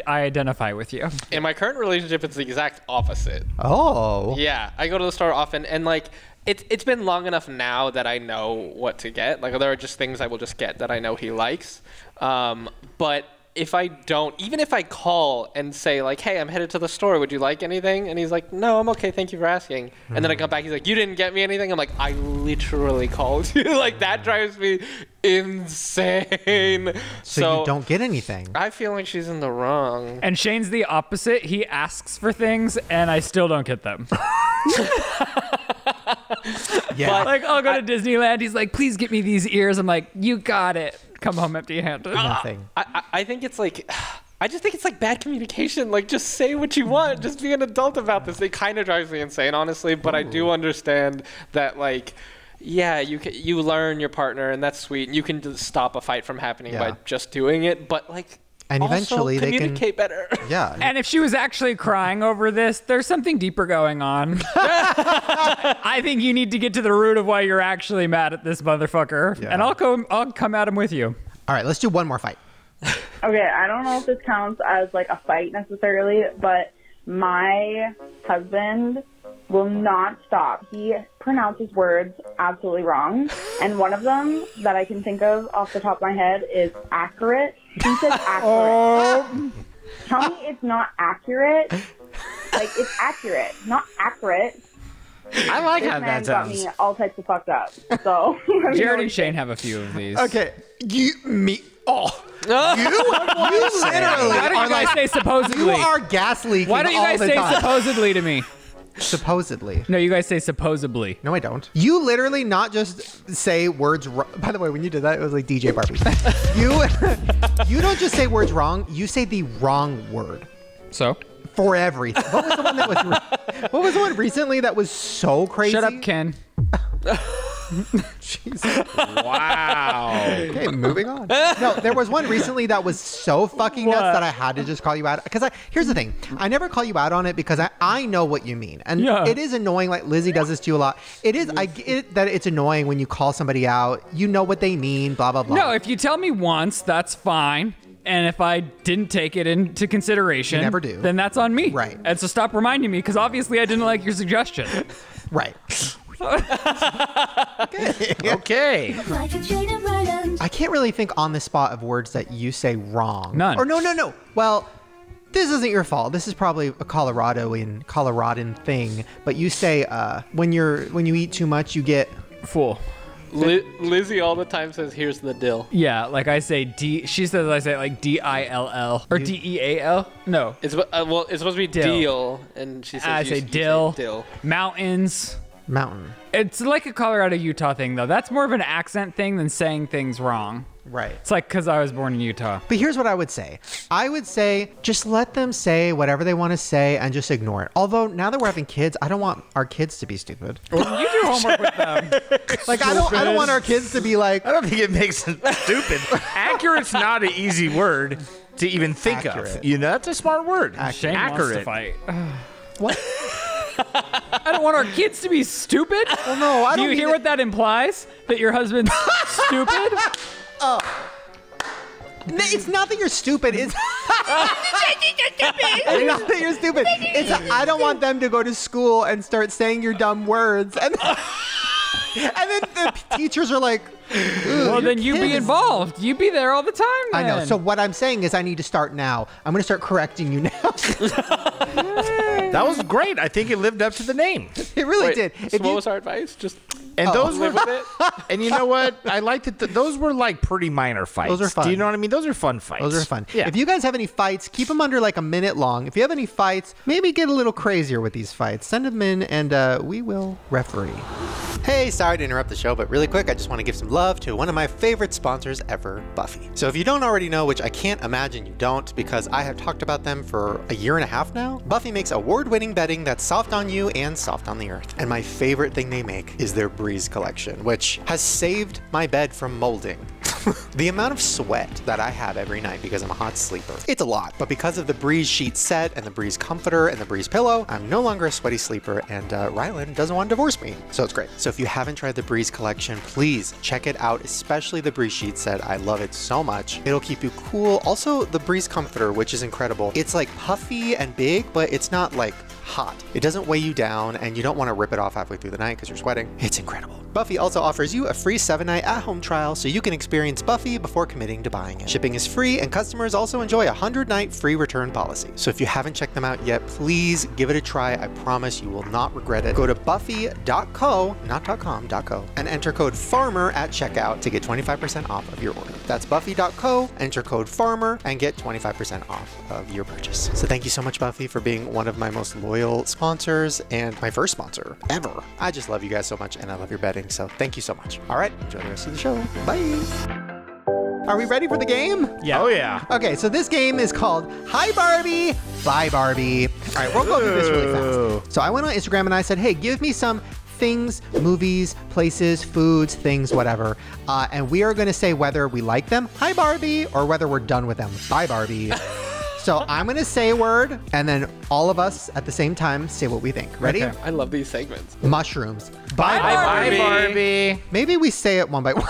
identify with you. In my current relationship, it's the exact opposite. Oh. Yeah. I go to the store often and, like, it's been long enough now that I know what to get. Like, there are just things I will just get that I know he likes. But if I don't, even if I call and say, like, hey, I'm headed to the store, would you like anything? And he's like, no, I'm okay, thank you for asking. Mm. And then I come back, he's like, you didn't get me anything? I'm like, I literally called you. Like, that drives me insane. So you don't get anything. I feel like she's in the wrong. And Shane's the opposite. He asks for things, and I still don't get them. Yeah. But like, I'll go to Disneyland. He's like, please get me these ears. I'm like, you got it. Come home empty-handed. Nothing. I think it's like, I just think it's like bad communication. Like, just say what you want. Just be an adult about this. It kind of drives me insane, honestly. But ooh. I do understand that, like, yeah, you learn your partner, and that's sweet. And you can just stop a fight from happening by just doing it. But, like, and eventually also communicate better. Yeah. And if she was actually crying over this, there's something deeper going on. I think you need to get to the root of why you're actually mad at this motherfucker. Yeah. And I'll come at him with you. All right, let's do one more fight. Okay, I don't know if this counts as like a fight necessarily, but my husband will not stop. He pronounces words absolutely wrong. And one of them that I can think of off the top of my head is accurate. He says accurate. Oh. Tell me it's not accurate. Like, it's accurate, not accurate. I like how that sounds. This man got me all types of fucked up. So Jared and Shane have a few of these. Okay, you literally. Why don't you guys say supposedly? You are gas leaking. Why don't you guys say supposedly to me? Supposedly. No, you guys say supposedly. No, I don't. You literally not just say words. By the way, when you did that, it was like DJ Barbie. You. You don't just say words wrong. You say the wrong word. So? For everything. What was the one that was? What was the one recently that was so crazy? Shut up, Ken. Jesus. Wow. Okay, moving on. No, there was one recently that was so fucking nuts that I had to just call you out. Because here's the thing. I never call you out on it because I know what you mean. And it is annoying. Like, Lizzie does this to you a lot. It is. I get that it's annoying when you call somebody out. You know what they mean, blah, blah, blah. No, if you tell me once, that's fine. And if I didn't take it into consideration, then that's on me. Right. And so stop reminding me because obviously I didn't like your suggestion. Right. Okay. I can't really think on the spot of words that you say wrong. None. Or no. Well, this isn't your fault. This is probably a Coloradan thing. But you say when you eat too much, you get full. Lizzie all the time says, "Here's the dill." Yeah, like I say D. She says I say like D-I-L-L or D-E-A-L. No, it's well, it's supposed to be deal, and she says I say dill. Dill. Mountains. Mountain. It's like a Colorado, Utah thing, though. That's more of an accent thing than saying things wrong. Right. It's like because I was born in Utah. But here's what I would say. I would say just let them say whatever they want to say and just ignore it. Although now that we're having kids, I don't want our kids to be stupid. You do homework with them. Like I don't want our kids to be like. I don't think it makes them stupid. Accurate's not an easy word to even think of. You know, that's a smart word. Shane accurate. Wants to fight. What? I don't want our kids to be stupid. Well, no, I don't. Do you hear what that implies? That your husband's stupid? Oh. It's not that you're stupid. It's not that you're stupid. It's I don't want them to go to school and start saying your dumb words. And then the teachers are like, well, then you be involved. You be there all the time then. I know. So what I'm saying is I need to start now. I'm going to start correcting you now. That was great. I think it lived up to the name. It really did. So what was our advice? Just those were, and you know what? I liked it. Those were like pretty minor fights. Those are fun. Do you know what I mean? Those are fun fights. Those are fun. Yeah. If you guys have any fights, keep them under like a minute long. If you have any fights, maybe get a little crazier with these fights. Send them in and we will referee. Hey, sorry to interrupt the show, but really quick, I just want to give some love to one of my favorite sponsors ever, Buffy. So if you don't already know, which I can't imagine you don't, because I have talked about them for a year and a half now, Buffy makes award-winning bedding that's soft on you and soft on the earth. And my favorite thing they make is their Breeze collection, which has saved my bed from molding. The amount of sweat that I have every night because I'm a hot sleeper, it's a lot. But because of the Breeze sheet set and the Breeze comforter and the Breeze pillow, I'm no longer a sweaty sleeper, and Ryland doesn't want to divorce me. So it's great. So if you haven't tried the Breeze collection, please check it out, especially the Breeze sheet set. I love it so much. It'll keep you cool. Also, the Breeze comforter, which is incredible. It's like puffy and big, but it's not like hot. It doesn't weigh you down, and you don't want to rip it off halfway through the night because you're sweating. It's incredible. Buffy also offers you a free 7-night at-home trial so you can experience Buffy before committing to buying it. Shipping is free, and customers also enjoy a 100-night free return policy. So if you haven't checked them out yet, please give it a try. I promise you will not regret it. Go to buffy.co, not .com, .co, and enter code FARMER at checkout to get 25% off of your order. That's buffy.co, enter code FARMER, and get 25% off of your purchase. So thank you so much, Buffy, for being one of my most loyal sponsors and my first sponsor ever. I just love you guys so much, and I love your betting, so thank you so much. All right, enjoy the rest of the show. Bye. Are we ready for the game? Yeah. Oh, yeah. Okay, so this game is called Hi Barbie, Bye Barbie. All right, we'll go through this really fast. So I went on Instagram and I said, hey, give me some things, movies, places, foods, things, whatever. And we are going to say whether we like them, Hi Barbie, or whether we're done with them, Bye Barbie. So I'm going to say a word, and then all of us at the same time say what we think. Ready? Okay. I love these segments. Mushrooms. Bye, Barbie. Bye, Barbie. Maybe we say it one by one.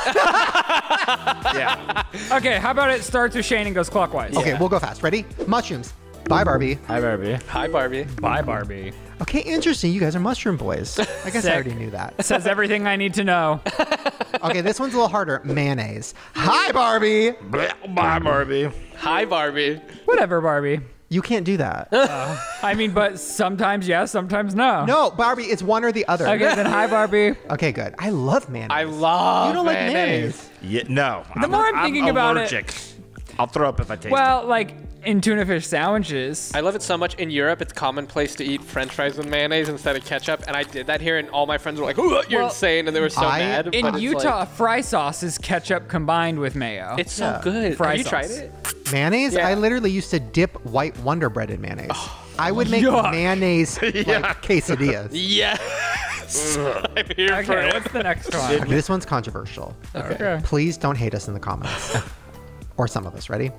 Yeah. Okay, how about it starts with Shane and goes clockwise? Okay, yeah. We'll go fast. Ready? Mushrooms. Bye, Barbie. Hi, Barbie. Hi, Barbie. Bye, Barbie. Okay, interesting. You guys are mushroom boys. I guess I already knew that. Says everything I need to know. Okay, this one's a little harder. Mayonnaise. Hi, Barbie. Bye, Barbie. Hi, Barbie. Whatever, Barbie. You can't do that. I mean, but sometimes yes, sometimes no. No, Barbie, it's one or the other. Okay, then hi, Barbie. Okay, good. I love mayonnaise. I love mayonnaise. You don't like mayonnaise? Yeah, no. The more I'm thinking about it. I'll throw up if I taste it. Well, like in tuna fish sandwiches. I love it so much. In Europe, it's commonplace to eat French fries with mayonnaise instead of ketchup, and I did that here, and all my friends were like, "Ooh, you're insane," and they were so mad. In Utah, like, fry sauce is ketchup combined with mayo. It's so good. Fry sauce. Have you tried it? Mayonnaise? Yeah. I literally used to dip white Wonder Bread in mayonnaise. Oh, I would make mayonnaise like quesadillas. I'm here for it. What's the next one? This one's controversial. Okay. Please don't hate us in the comments. Or some of us. Ready?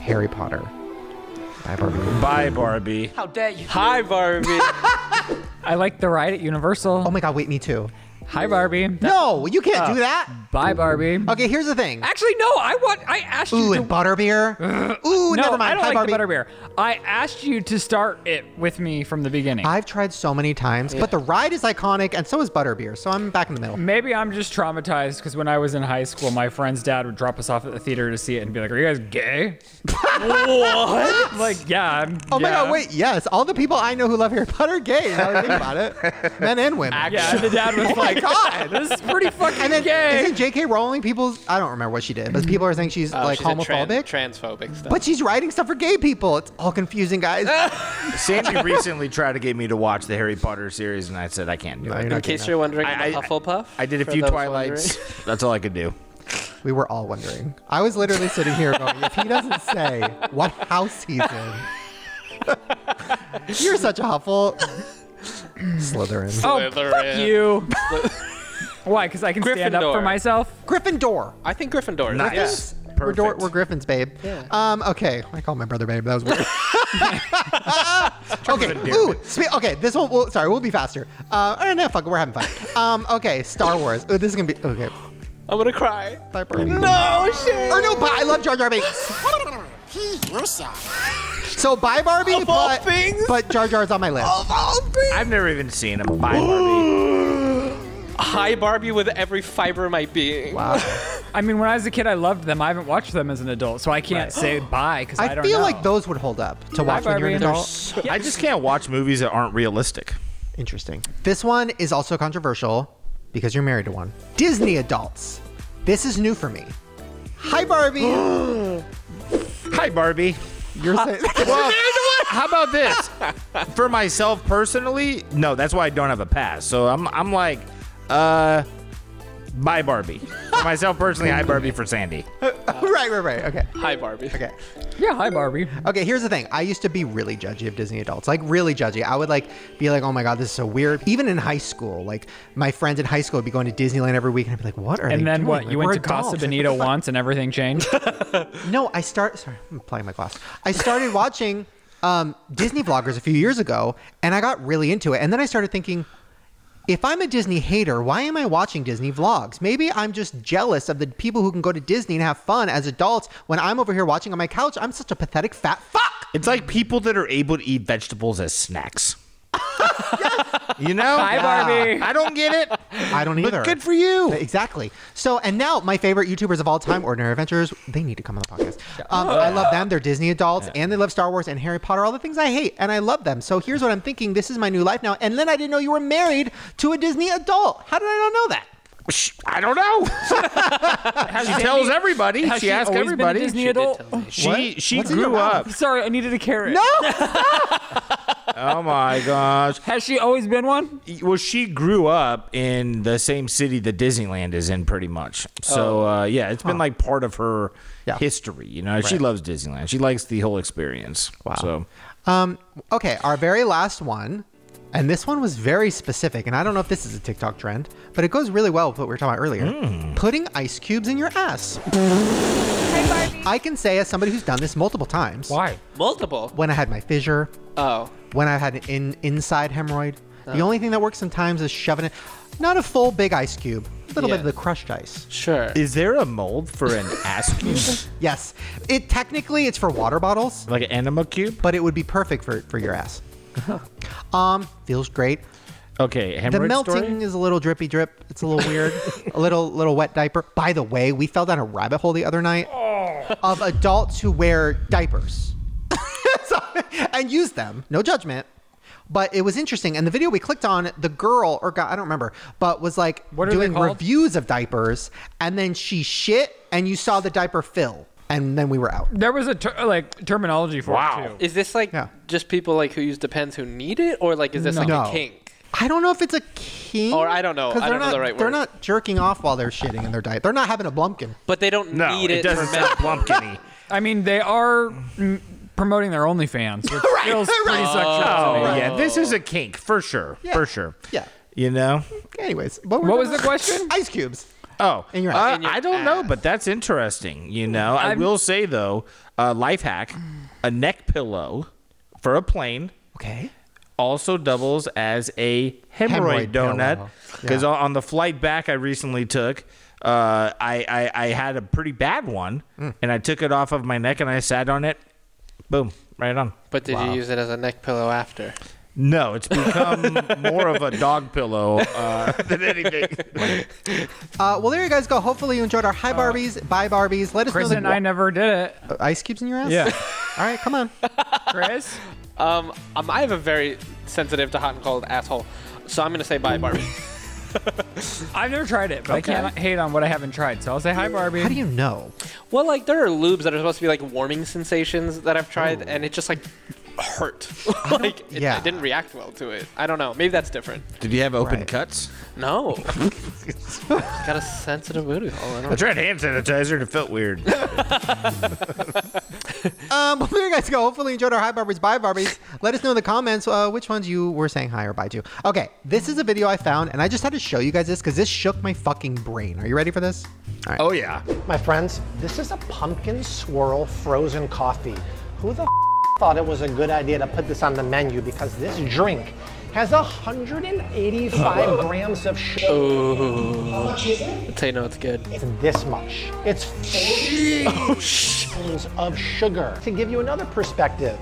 Harry Potter. Bye, Barbie. Bye, Barbie. How dare you? Hi, Barbie. I like the ride at Universal. Oh my God, wait, me too. Hi, Barbie. No, you can't do that. Bye, Barbie. Okay, here's the thing. Actually, no, I asked you to- Ooh, and Butterbeer. Ooh, no, never mind. I don't like the Butterbeer. I asked you to start it with me from the beginning. I've tried so many times, but the ride is iconic and so is Butterbeer, so I'm back in the middle. Maybe I'm just traumatized because when I was in high school, my friend's dad would drop us off at the theater to see it and be like, "Are you guys gay?" What? Like, oh my God, wait, yes. All the people I know who love Harry Potter are gay, now that I think about it. Men and women. Actually, the dad was like, God, this is pretty fucking gay. Isn't J.K. Rowling people's? I don't remember what she did, but people are saying she's like she's homophobic, transphobic stuff. But she's writing stuff for gay people. It's all confusing, guys. Sandy recently tried to get me to watch the Harry Potter series, and I said I can't do it. In case you're wondering, I'm a Hufflepuff. I did a few Twilights. That's all I could do. We were all wondering. I was literally sitting here going, if he doesn't say what house he's in, you're such a Huffle. Slytherin. Oh, fuck you. Why? Because I can stand up for myself? Gryffindor. I think Gryffindor. Nice. Yes. Perfect. We're Griffins, babe. Yeah. Okay. I called my brother babe. That was weird. Okay. Ooh. Okay. This one. Sorry. We'll be faster. I don't know. Fuck it. We're having fun. Okay. Star Wars. Ooh, this is going to be. Okay. I'm going to cry. No, shit. Or no, but I love Jar Jar Binks. So bye Barbie, but Jar Jar's on my list. I've never even seen him. Bye Barbie. Hi Barbie with every fiber of my being. Wow. I mean, when I was a kid, I loved them. I haven't watched them as an adult, so I can't say bye because I don't know. I feel like those would hold up to watch when you're an adult. I just can't watch movies that aren't realistic. Interesting. This one is also controversial because you're married to one. Disney adults. This is new for me. Hi Barbie. Hi Barbie. You're saying, well, how about this? For myself personally, no, that's why I don't have a pass. So I'm like, bye Barbie. For myself personally, hi Barbie for Sandy. Right. Okay. Hi Barbie. Okay. Yeah, hi Barbie. Okay, here's the thing. I used to be really judgy of Disney adults. Like really judgy. I would like be like, oh my God, this is so weird. Even in high school, like my friends in high school would be going to Disneyland every week and I'd be like, what are they doing? And then what? Like, you went to Casa Bonita once and everything changed? No, sorry, I'm playing my class. I started watching Disney vloggers a few years ago and I got really into it. And then I started thinking, if I'm a Disney hater, why am I watching Disney vlogs? Maybe I'm just jealous of the people who can go to Disney and have fun as adults when I'm over here watching on my couch. I'm such a pathetic fat fuck. It's like people that are able to eat vegetables as snacks. You know? Hi, Barbie. I don't get it. I don't either. But good for you. Exactly. So, and now my favorite YouTubers of all time, Ordinary Adventurers, they need to come on the podcast. I love them. They're Disney adults, and they love Star Wars and Harry Potter, all the things I hate, and I love them. So here's what I'm thinking. This is my new life now. And then I didn't know you were married to a Disney adult. How did I not know that? I don't know. She tells everybody. She asks everybody. Disney adult. She grew up. Sorry, I needed a carrot. No. Oh my gosh. Has she always been one? Well, she grew up in the same city that Disneyland is in pretty much. So yeah, it's been like part of her history. You know, she loves Disneyland. She likes the whole experience. Wow. So, okay, our very last one. And this one was very specific, and I don't know if this is a TikTok trend, but it goes really well with what we were talking about earlier. Putting ice cubes in your ass. Hi, Barbie. I can say as somebody who's done this multiple times. Why? Multiple? When I had my fissure. Oh. When I had an inside hemorrhoid. Oh. The only thing that works sometimes is shoving it. Not a full big ice cube. Little bit of the crushed ice. Sure. Is there a mold for an ass cube? Yes. It technically, it's for water bottles. Like an enema cube? But it would be perfect for your ass. Feels great. Okay, hemorrhoid. The melting is a little drippy drip. It's a little weird. A little wet diaper. By the way, we fell down a rabbit hole the other night of adults who wear diapers and use them. No judgment. But it was interesting. And the video we clicked on, the girl or guy, I don't remember, but was like doing reviews of diapers, and then she shit and you saw the diaper fill. and then we were out. There was a terminology for it too. Is this like just people like who use Depends who need it, or like is this like a kink? I don't know if it's a kink. Or I don't know. I don't know the right word. They're not jerking off while they're shitting in their diet. They're not having a blumpkin. But they don't need it. No, it doesn't sound blumpkin-y. I mean, they are promoting their OnlyFans, which feels pretty sexual to me. Oh, yeah. This is a kink, for sure. Yeah. For sure. Yeah. You know? Anyways. What was the question? Ice cubes. Oh, I don't know, but that's interesting. You know, I will say though, life hack, a neck pillow for a plane. Okay. Also doubles as a hemorrhoid donut. Because on the flight back I recently took, I had a pretty bad one, and I took it off of my neck and I sat on it. Boom, right on. But did you use it as a neck pillow after? No, it's become more of a dog pillow than anything. Well, there you guys go. Hopefully you enjoyed our Hi Barbies, Bye Barbies. Let us know. Chris and I never did it. Ice cubes in your ass? Yeah. All right, come on. Chris? I have a very sensitive to hot and cold asshole, so I'm going to say bye Barbie. I've never tried it, but I can't hate on what I haven't tried, so I'll say hi Barbie. How do you know? Well, like, there are lubes that are supposed to be like warming sensations that I've tried, and it just like... hurt. Like, I didn't react well to it. I don't know. Maybe that's different. Did you have open cuts? No. Got a sensitive booty hole. I tried hand sanitizer and it felt weird. Well, there you guys go. Hopefully you enjoyed our Hi Barbies, Bye Barbies. Let us know in the comments which ones you were saying hi or bye to. Okay, this is a video I found, and I just had to show you guys this because this shook my fucking brain. Are you ready for this? All right. Oh, yeah. My friends, this is a pumpkin swirl frozen coffee. Who the thought it was a good idea to put this on the menu, because this drink has 185 grams of sugar. How much is it? I'll tell you, no, it's good. It's this much. It's 40 grams of sugar. To give you another perspective,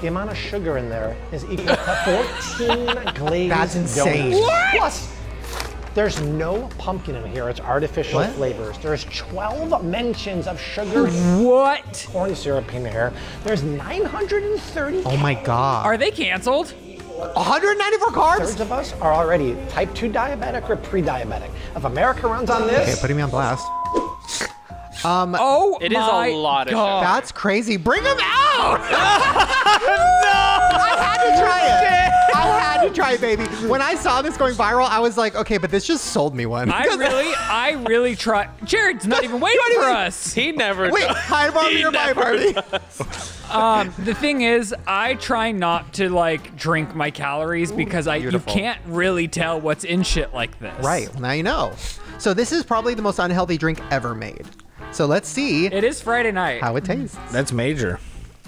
the amount of sugar in there is equal to 14 glazed donuts. What? Plus, there's no pumpkin in here. It's artificial flavors. There's 12 mentions of sugar. What? Corn syrup in here. There's 930. Oh my God. Are they canceled? 194 carbs? Thirds of us are already type 2 diabetic or pre-diabetic. If America runs on this. Okay, putting me on blast. Oh, it is a lot of sugar. That's crazy. Bring them out. No. I had to try it. I had to try it, baby. When I saw this going viral, I was like, okay, but this just sold me one. I really tried. Jared's not even waiting for us. He never does. Wait, hi, Barbie or bye, Barbie? The thing is, I try not to, like, drink my calories because you can't really tell what's in shit like this. Right. Now you know. So this is probably the most unhealthy drink ever made. So let's see. It is Friday night. How it tastes. That's major.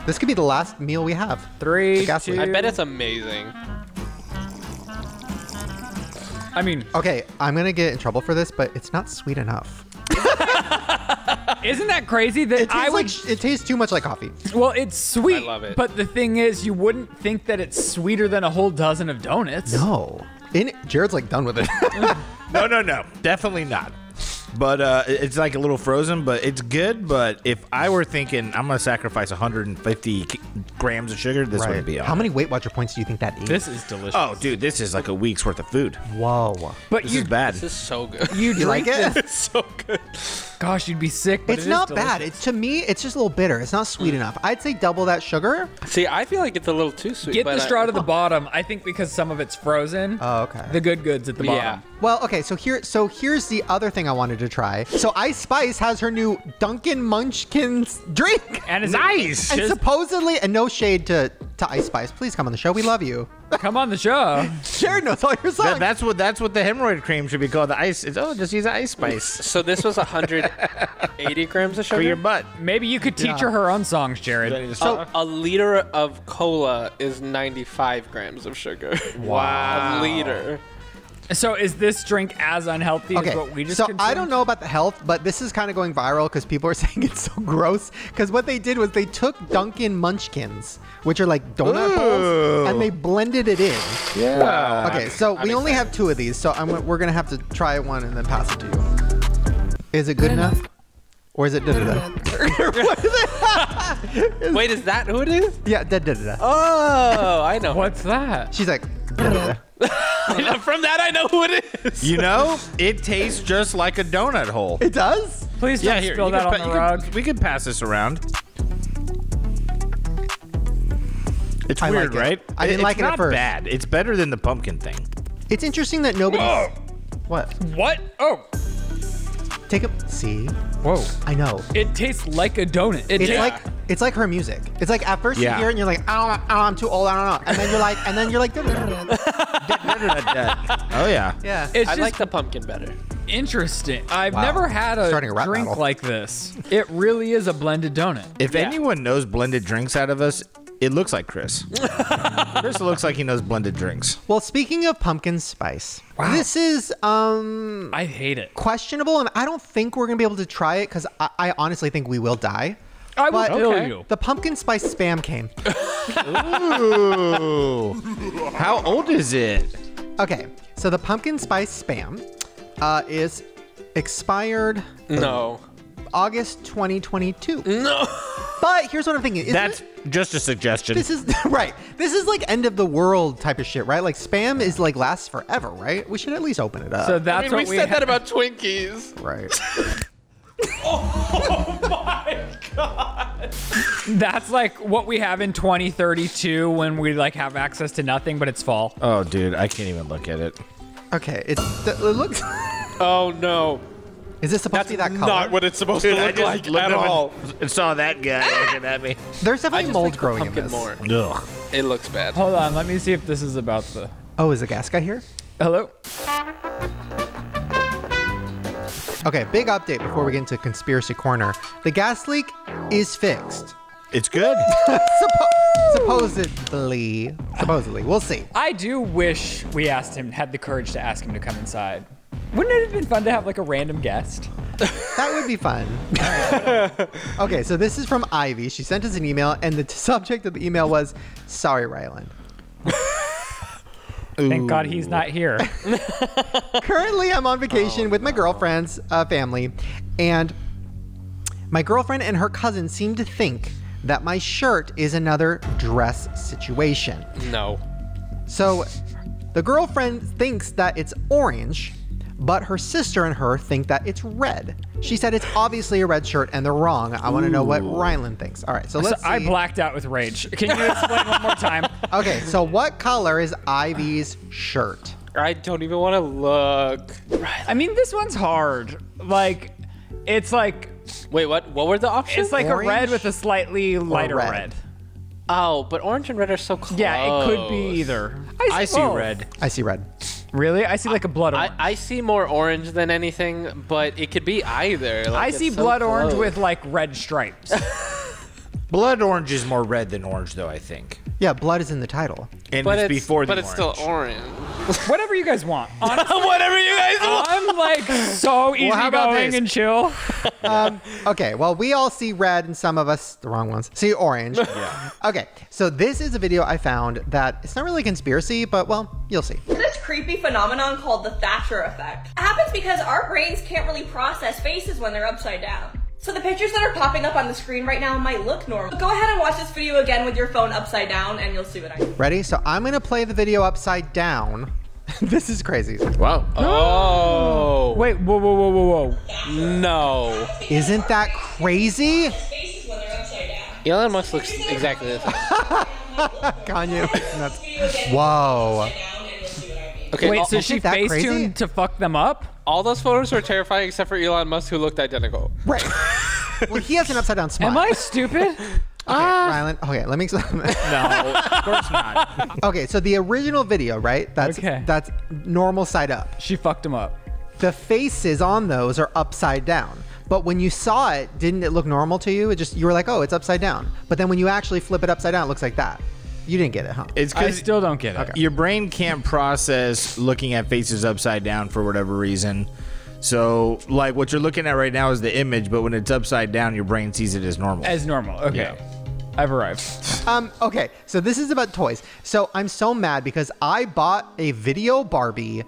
This could be the last meal we have. 3, 2. I bet it's amazing. I mean. Okay, I'm gonna get in trouble for this, but it's not sweet enough. Isn't that crazy that it tastes too much like coffee. Well, it's sweet. I love it. But the thing is, you wouldn't think that it's sweeter than a whole dozen of donuts. No. Jared's like done with it. No. Definitely not. But it's like a little frozen, but it's good. But if I were thinking I'm going to sacrifice 150 grams of sugar, this would be on. How many Weight Watcher points do you think that is? This is delicious. Oh, dude, this is like a week's worth of food. Whoa. But this is bad. This is so good. You like it? It's so good. Gosh, you'd be sick, but it's not bad. To me, it's just a little bitter. It's not sweet enough. I'd say double that sugar. See, I feel like it's a little too sweet. Get the straw to the bottom, I think, because some of it's frozen. Oh, okay. The good's at the bottom. Yeah. Well, okay, so here's the other thing I wanted to try. So Ice Spice has her new Dunkin' Munchkins drink. And it's nice. And supposedly, and no shade to Ice Spice. Please come on the show. We love you. Come on the show. Jared knows all your songs. That's what the hemorrhoid cream should be called. The ice. Just use Ice Spice. So this was 180 grams of sugar? For your butt. Maybe you could teach her own songs, Jared. So a liter of cola is 95 grams of sugar. Wow. A liter. So is this drink as unhealthy as what we just consumed? I don't know about the health, but this is kind of going viral because people are saying it's so gross. Because what they did was they took Dunkin' Munchkins, which are like donut balls, and they blended it in. Yeah. Wow. Okay, so we only have 2 of these, so we're going to have to try one and then pass it to you. Is it good enough? Or is it da-da-da? What is it? Wait, is that who it is? Yeah, da-da-da. Oh, I know. What's that? She's like, da-da-da. From that, I know who it is. You know, it tastes just like a donut hole. It does? Please don't spill that on the rug. We could pass this around. It's weird, right? I didn't like it at first. It's not bad. It's better than the pumpkin thing. It's interesting that nobody... Whoa. What? What? Oh. Take a... See? Whoa. I know. It tastes like a donut. It's like... It's like her music. It's like at first you hear it and you're like, oh, I'm too old, I don't know. And then you're like, oh yeah. Yeah. I like the pumpkin better. Interesting. I've never had a drink like this. It really is a blended donut. If anyone knows blended drinks out of us, it looks like Chris. Chris looks like he knows blended drinks. Well, speaking of pumpkin spice, this is I hate it. Questionable, and I don't think we're gonna be able to try it because I honestly think we will die. I will kill you. The pumpkin spice spam came. Ooh. How old is it? Okay, so the pumpkin spice spam is expired. No. August 2022. No. But here's what I'm thinking. That's just a suggestion. This is right. This is like end of the world type of shit, right? Like spam is like lasts forever, right? We should at least open it up. So that's what we said that about Twinkies. Right. Oh my God. That's like what we have in 2032 when we like have access to nothing, but it's fall. Oh dude, I can't even look at it. Okay, it looks. Oh no. Is this supposed to be that color? That's not what it's supposed to look like at all. I saw that guy looking at me. There's definitely mold growing in this. Ugh. It looks bad. Hold on, let me see if this is about the. Oh, is the gas guy here? Hello. Okay, big update before we get into Conspiracy Corner. The gas leak is fixed. It's good. Supposedly. Supposedly. We'll see. I do wish we had the courage to ask him to come inside. Wouldn't it have been fun to have like a random guest? That would be fun. Okay, so this is from Ivy. She sent us an email, and the subject of the email was, sorry, Ryland. Thank God he's not here. Currently, I'm on vacation with my girlfriend's family, and my girlfriend and her cousin seem to think that my shirt is another dress situation. No. So the girlfriend thinks that it's orange, but her sister and her think that it's red. She said it's obviously a red shirt, and they're wrong. I want to know what Ryland thinks. All right, so let's see. I blacked out with rage. Can you explain one more time? Okay, so what color is Ivy's shirt? I don't even want to look. I mean, this one's hard. Like, it's like... Wait, what? What were the options? It's like orange, a red with a slightly lighter red. Oh, but orange and red are so close. Yeah, it could be either. I see red. I see red. Really? I see like a blood orange. I see more orange than anything, but it could be either. Like, I see blood orange with like red stripes. Blood orange is more red than orange though, I think. Yeah, blood is in the title. And it's before the orange. But it's still orange. Whatever you guys want. Honestly, whatever you guys want. I'm like so easygoing and chill. Okay, well, we all see red and some of us, the wrong ones, see orange. Yeah. Okay, so this is a video I found that it's not really a conspiracy, but well, you'll see. This creepy phenomenon called the Thatcher effect. It happens because our brains can't really process faces when they're upside down. So the pictures that are popping up on the screen right now might look normal. Go ahead and watch this video again with your phone upside down and you'll see what I mean. Ready? So I'm gonna play the video upside down. This is crazy. Wow. Oh. Wait, whoa, whoa, whoa, whoa, whoa. No. Isn't that crazy? Elon Musk looks exactly the same. Kanye. Whoa. Okay, wait, so she facetuned to fuck them up? All those photos were terrifying except for Elon Musk, who looked identical. Right. Well, he has an upside down smile. Am I stupid? Okay, Ryland. Okay, let me explain. No, of course not. Okay, so the original video, right? That's normal side up. She fucked him up. The faces on those are upside down. But when you saw it, didn't it look normal to you? It just, you were like, oh, it's upside down. But then when you actually flip it upside down, it looks like that. You didn't get it, huh? It's I still don't get it. Okay. Your brain can't process looking at faces upside down for whatever reason. So, like, what you're looking at right now is the image, but when it's upside down, your brain sees it as normal. As normal, okay. Yeah. I've arrived. Okay, so this is about toys. So I'm so mad because I bought a video Barbie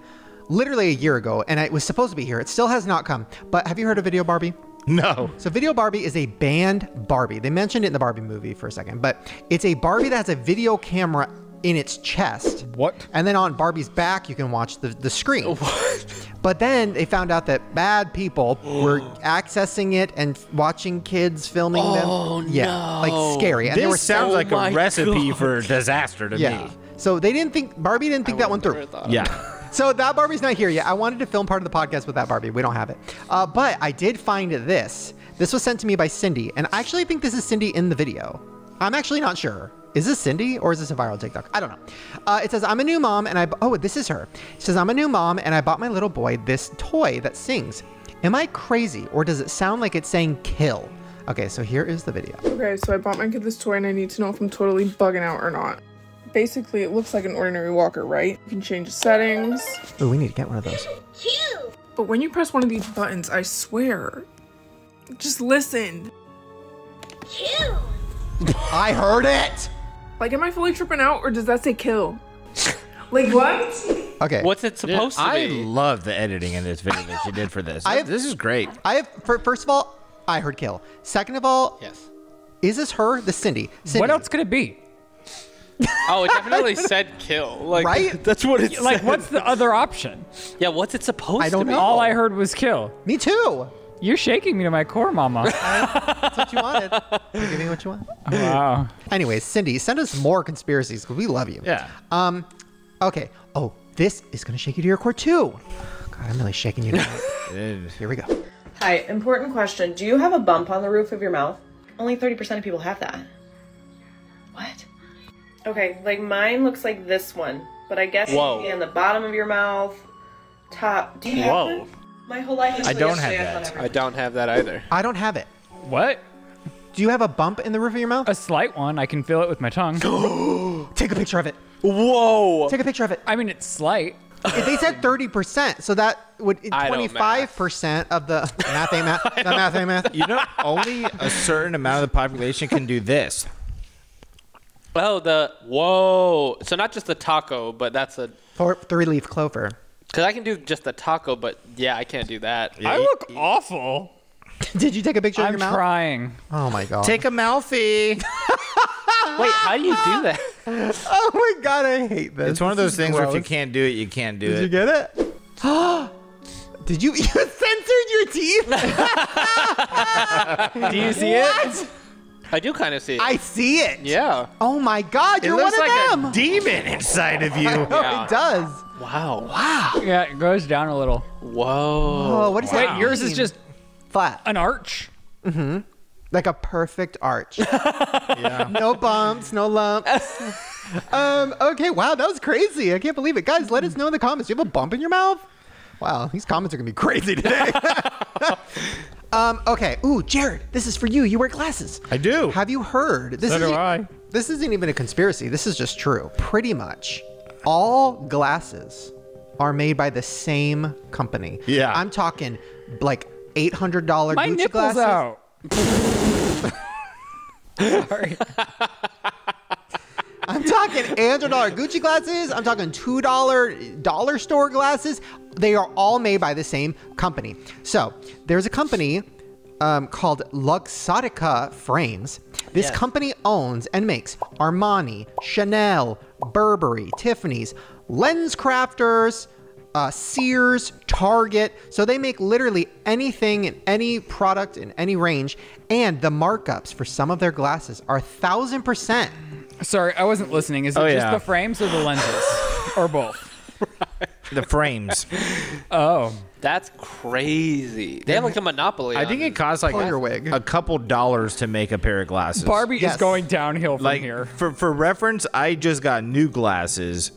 literally a year ago, and it was supposed to be here. It still has not come. But have you heard of video Barbie? No. So video Barbie is a banned Barbie. They mentioned it in the Barbie movie for a second, but it's a Barbie that has a video camera in its chest. What? And then on Barbie's back, you can watch the screen. What? But then they found out that bad people were accessing it and watching kids filming them. Oh, yeah, no. Like scary. And this sounds like a recipe for disaster to me. So they didn't think, Barbie didn't think that one through. Yeah. So that Barbie's not here yet. I wanted to film part of the podcast with that Barbie. We don't have it. But I did find this. This was sent to me by Cindy. And I actually think this is Cindy in the video. I'm actually not sure. Is this Cindy or is this a viral TikTok? I don't know. It says, I'm a new mom and I... Oh, this is her. It says, I'm a new mom and I bought my little boy this toy that sings. Am I crazy or does it sound like it's saying kill? Okay, so here is the video. Okay, so I bought my kid this toy and I need to know if I'm totally bugging out or not. Basically, it looks like an ordinary walker, right? You can change the settings. Oh, we need to get one of those. Cute. But when you press one of these buttons, I swear, just listen. Cute. I heard it. Like, am I fully tripping out or does that say kill? Like, what? Okay. What's it supposed to be? I love the editing in this video that you did for this. This is great. First of all, I heard kill. Second of all, yes. Is this her? This Cindy. Cindy. What else could it be? Oh, it definitely said kill. Like, right? That's what it said. Like, what's the other option? Yeah, what's it supposed to be? I don't know. All I heard was kill. Me too. You're shaking me to my core, mama. That's what you wanted. You're giving what you want. Wow. Anyways, Cindy, send us more conspiracies because we love you. Yeah. Okay. Oh, this is going to shake you to your core too. God, I'm really shaking you down. Here we go. Hi, important question. Do you have a bump on the roof of your mouth? Only 30% of people have that. What? Okay, like mine looks like this one, but I guess on the bottom of your mouth, top. Do you have one? My whole life is I don't have that either. I don't have it. What? Do you have a bump in the roof of your mouth? A slight one. I can feel it with my tongue. Take a picture of it. Whoa. Take a picture of it. I mean, it's slight. They said 30%, so that would 25% of the math. You know, only a certain amount of the population can do this. Oh, the, whoa. So not just the taco, but that's a... Three-leaf clover. Because I can do just the taco, but yeah, I can't do that. I look awful. Did you take a picture of your mouth? I'm trying. Oh, my God. Take a mouthy. Wait, how do you do that? Oh, my God, I hate this. It's one of those things where if you can't do it, you can't do it. Did you get it? Did you... You censored your teeth? Do you see it? I do kind of see it. I see it. Yeah. Oh my God, you're one of them. It looks like a demon inside of you. Yeah. It does. Wow. Wow. Yeah, it goes down a little. Whoa. What is that? Wait, yours is just flat. An arch. Mm-hmm. Like a perfect arch. Yeah. No bumps, no lumps. Okay. Wow, that was crazy. I can't believe it, guys. Let us know in the comments. Do you have a bump in your mouth? Wow, these comments are gonna be crazy today. Okay. Ooh, Jared, this is for you. You wear glasses. I do. Have you heard? This isn't even a conspiracy. This is just true. Pretty much all glasses are made by the same company. Yeah. I'm talking like $800 Gucci glasses. Out. Sorry. I'm talking $800 Gucci glasses. I'm talking $2 dollar store glasses. They are all made by the same company. So there's a company called Luxotica Frames. This company owns and makes Armani, Chanel, Burberry, Tiffany's, Lens Crafters, Sears, Target. So they make literally anything in any product in any range. And the markups for some of their glasses are 1,000%. Sorry, I wasn't listening. Is it just the frames or the lenses? Or both? Right. The frames. Oh, that's crazy. They have like a monopoly. I think it costs like a couple dollars to make a pair of glasses. Barbie is going downhill from here. For reference, I just got new glasses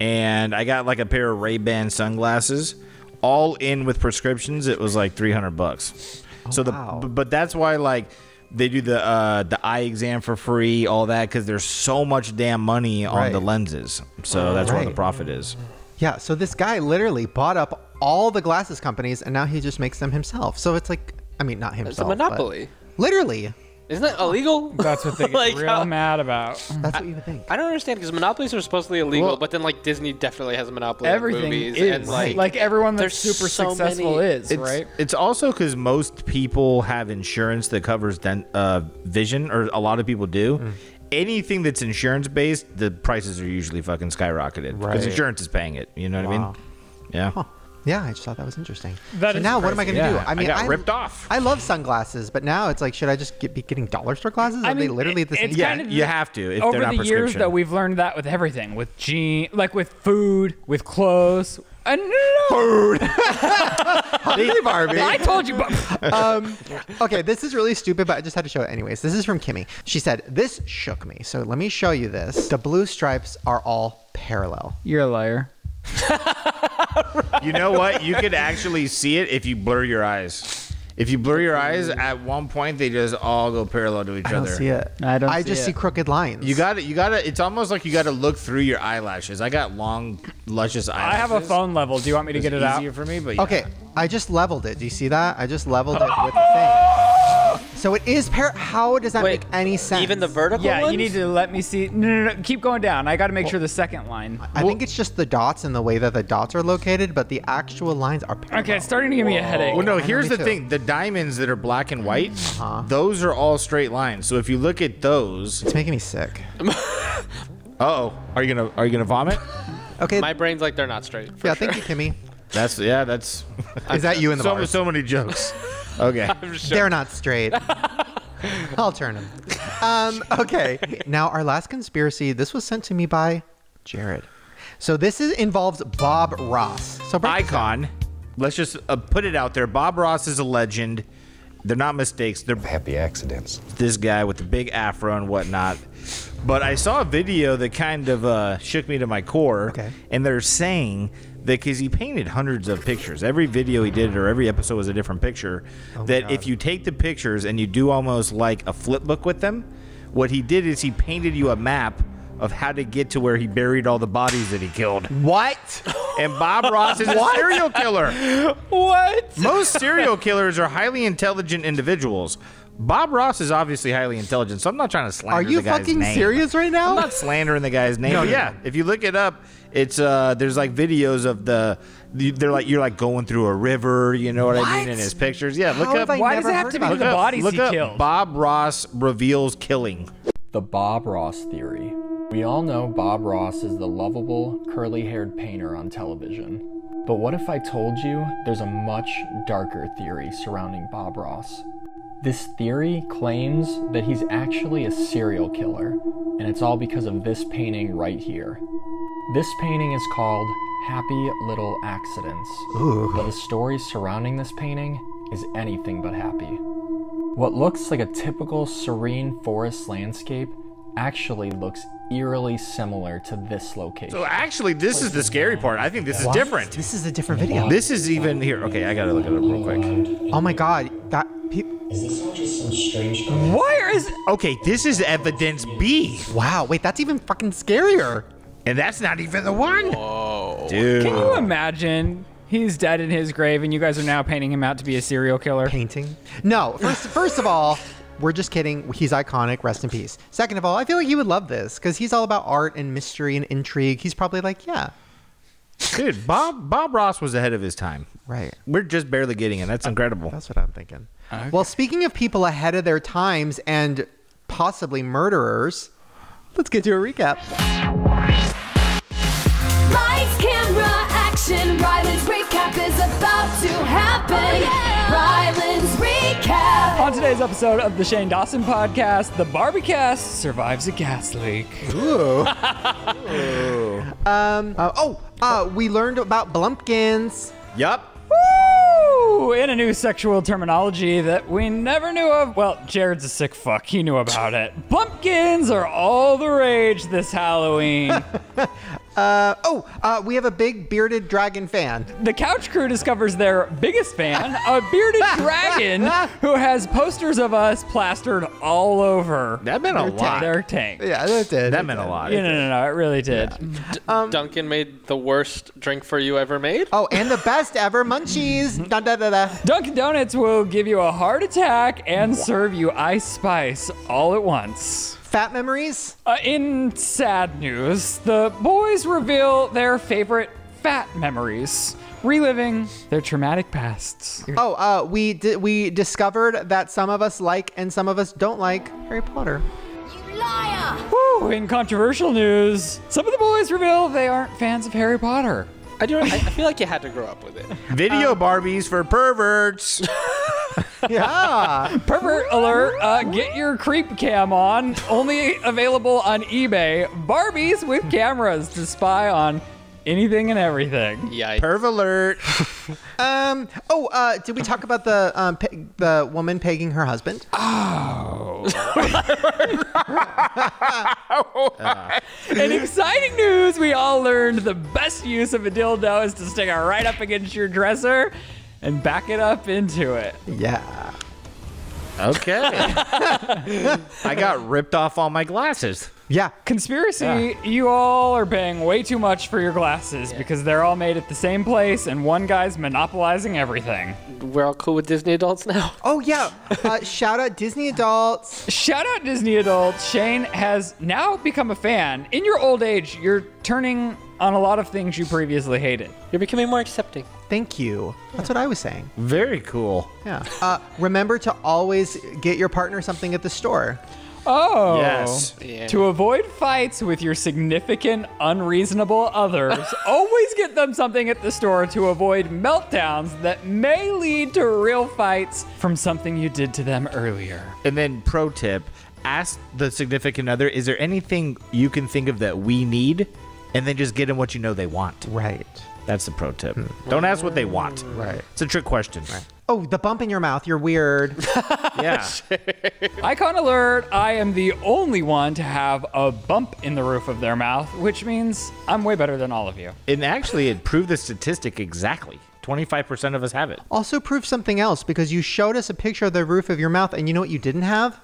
and I got like a pair of Ray-Ban sunglasses all in with prescriptions. It was like $300. Oh, so but that's why like they do the eye exam for free, all that, because there's so much damn money on the lenses. So that's where the profit is. Yeah, so this guy literally bought up all the glasses companies, and now he just makes them himself. So it's like, I mean, not himself. It's a monopoly. Literally. Isn't that illegal? That's what they get like, real mad about. That's what you would think. I don't understand, because monopolies are supposedly illegal, but then, like, Disney definitely has a monopoly on movies. Everything is. And, like, everyone that's super successful is, right? It's also because most people have insurance that covers vision, or a lot of people do. Mm. anything that's insurance-based, the prices are usually fucking skyrocketed. Right. Because insurance is paying it. You know what I mean? Yeah. Huh. Yeah, I just thought that was interesting. That so now crazy. What am I going to do? I mean, I got ripped off. I love sunglasses, but now it's like, should I just be getting dollar store glasses? Are they literally the same? Yeah, you have to. If over they're not the years, though, we've learned that with everything, with with food, with clothes, and food. Hungry Barbie. I told you. Okay, this is really stupid, but I just had to show it anyways. This is from Kimmy. She said, "This shook me." So let me show you this. The blue stripes are all parallel. You're a liar. Right. You know what? You could actually see it if you blur your eyes. If you blur your eyes, at one point they just all go parallel to each other. I don't see it. I just see crooked lines. You got it. You got it. It's almost like you got to look through your eyelashes. I got long, luscious eyelashes. I have a phone level. Do you want me to get it out? It's easier for me, but yeah. Okay, I just leveled it. Do you see that? I just leveled it with the thing. So it is how does that make any sense? Even the vertical ones? You need to let me see. No. Keep going down. I got to make sure the second line. I think it's just the dots and the way that the dots are located, but the actual lines are parallel. Okay, it's starting to give me a headache. Well, no, here's the thing. The diamonds that are black and white, those are all straight lines. So if you look at those. It's making me sick. Uh-oh. Are you gonna vomit? Okay. My brain's like, they're not straight. Yeah, sure. Thank you, Kimmy. That's. Is that you in the bars? So many jokes. Okay. Sure. They're not straight. I'll turn them. Okay. Now, our last conspiracy, this was sent to me by Jared. So this involves Bob Ross. So icon. Let's just put it out there. Bob Ross is a legend. They're not mistakes. They're happy accidents. This guy with the big afro and whatnot. But I saw a video that kind of shook me to my core. Okay. And they're saying... because he painted hundreds of pictures. Every video he did or every episode was a different picture. Oh God. If you take the pictures and you do almost like a flip book with them, what he did is he painted you a map of how to get to where he buried all the bodies that he killed. What? And Bob Ross is a serial killer. What? Most serial killers are highly intelligent individuals. Bob Ross is obviously highly intelligent, so I'm not trying to slander the guy's name. Are you fucking serious right now? I'm not slandering the guy's name. No, yeah, if you look it up, it's there's like videos of you're like going through a river, you know what I mean, in his pictures. Yeah, look up. Why does it have to be the bodies he killed? Bob Ross reveals killing. The Bob Ross theory. We all know Bob Ross is the lovable, curly-haired painter on television. But what if I told you there's a much darker theory surrounding Bob Ross? This theory claims that he's actually a serial killer, and it's all because of this painting right here. This painting is called Happy Little Accidents, but the story surrounding this painting is anything but happy. What looks like a typical serene forest landscape actually looks eerily similar to this location. So actually, this is the scary part. I think this is different. This is a different video. This is even here. Okay, I gotta look at it real quick. Oh my God, that... Is this not just some strange... Why is... Okay, this is evidence B. Wow, wait, that's even fucking scarier. And that's not even the one. Whoa. Dude. Can you imagine... He's dead in his grave, and you guys are now painting him out to be a serial killer? Painting? No. First of all... We're just kidding. He's iconic. Rest in peace. Second of all, I feel like he would love this because he's all about art and mystery and intrigue. He's probably like, yeah. Dude, Bob Ross was ahead of his time. Right. We're just barely getting it. That's incredible. That's what I'm thinking. Okay. Well, speaking of people ahead of their times and possibly murderers, let's get to a recap. Lights, camera, action. Ryland's recap is about to happen. Oh, yeah. Ryland's recap. On today's episode of the Shane Dawson podcast, the Barbie-cast survives a gas leak. Ooh. Ooh. We learned about Blumpkins. Yup. Woo! In a new sexual terminology that we never knew of. Well, Jared's a sick fuck. He knew about it. Blumpkins are all the rage this Halloween. We have a big bearded dragon fan. The couch crew discovers their biggest fan, a bearded dragon who has posters of us plastered all over. That meant a lot. Their tank. Yeah, that did. That meant a lot. No, it really did. Yeah. Duncan made the worst drink for you ever made. Oh, and the best ever munchies. Dunkin' Donuts will give you a heart attack and serve you Ice Spice all at once. Fat memories? In sad news, the boys reveal their favorite fat memories, reliving their traumatic pasts. We discovered that some of us like and some of us don't like Harry Potter. You liar! Woo! In controversial news, some of the boys reveal they aren't fans of Harry Potter. I feel like you had to grow up with it. Video Barbies for perverts. Yeah. Pervert alert. Get your creep cam on. Only available on eBay. Barbies with cameras to spy on anything and everything. Yeah. Perv alert. Did we talk about the woman pegging her husband? Oh. In exciting news, we all learned the best use of a dildo is to stick it right up against your dresser and back it up into it. Yeah. Okay. I got ripped off all my glasses. Yeah. Conspiracy, you all are paying way too much for your glasses because they're all made at the same place and one guy's monopolizing everything. We're all cool with Disney adults now. Oh, yeah. Shout out Disney adults. Shout out Disney adults. Shane has now become a fan. In your old age, you're turning on a lot of things you previously hated. You're becoming more accepting. Thank you. That's what I was saying. Very cool. Yeah. Remember to always get your partner something at the store. Oh, yes. Yeah. To avoid fights with your significant, unreasonable others, always get them something at the store to avoid meltdowns that may lead to real fights from something you did to them earlier. And then pro tip, ask the significant other, is there anything you can think of that we need? And then just get them what you know they want. Right. That's the pro tip. Don't ask what they want. Right. It's a trick question. Right. Oh, the bump in your mouth. You're weird. Yeah. Icon alert. I am the only one to have a bump in the roof of their mouth, which means I'm way better than all of you. And actually, it proved the statistic exactly. 25% of us have it. Also proved something else because you showed us a picture of the roof of your mouth, and you know what you didn't have?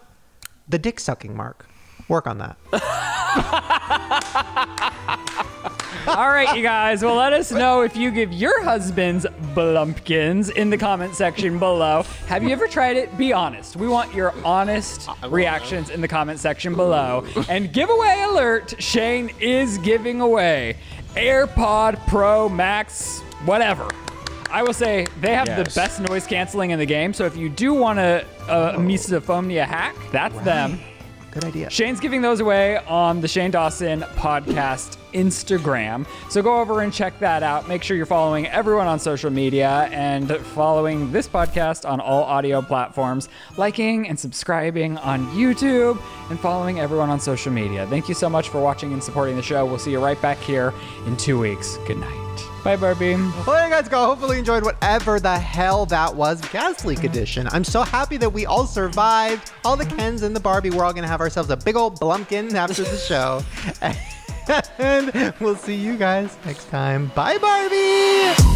The dick sucking mark. Work on that. All right, you guys. Well, let us know if you give your husbands blumpkins in the comment section below. Have you ever tried it? Be honest. We want your honest reactions in the comment section below. And giveaway alert, Shane is giving away AirPod Pro Max, whatever. I will say they have the best noise canceling in the game. So if you do want a misophonia hack, that's them. Good idea. Shane's giving those away on the Shane Dawson Podcast Instagram. So go over and check that out. Make sure you're following everyone on social media and following this podcast on all audio platforms, liking and subscribing on YouTube, and following everyone on social media. Thank you so much for watching and supporting the show. We'll see you right back here in 2 weeks. Good night. Bye, Barbie. Well, you guys go. Hopefully you enjoyed whatever the hell that was. Gas Leak Edition. I'm so happy that we all survived. All the Kens and the Barbie. We're all going to have ourselves a big old blumpkin after the show. And we'll see you guys next time. Bye, Barbie.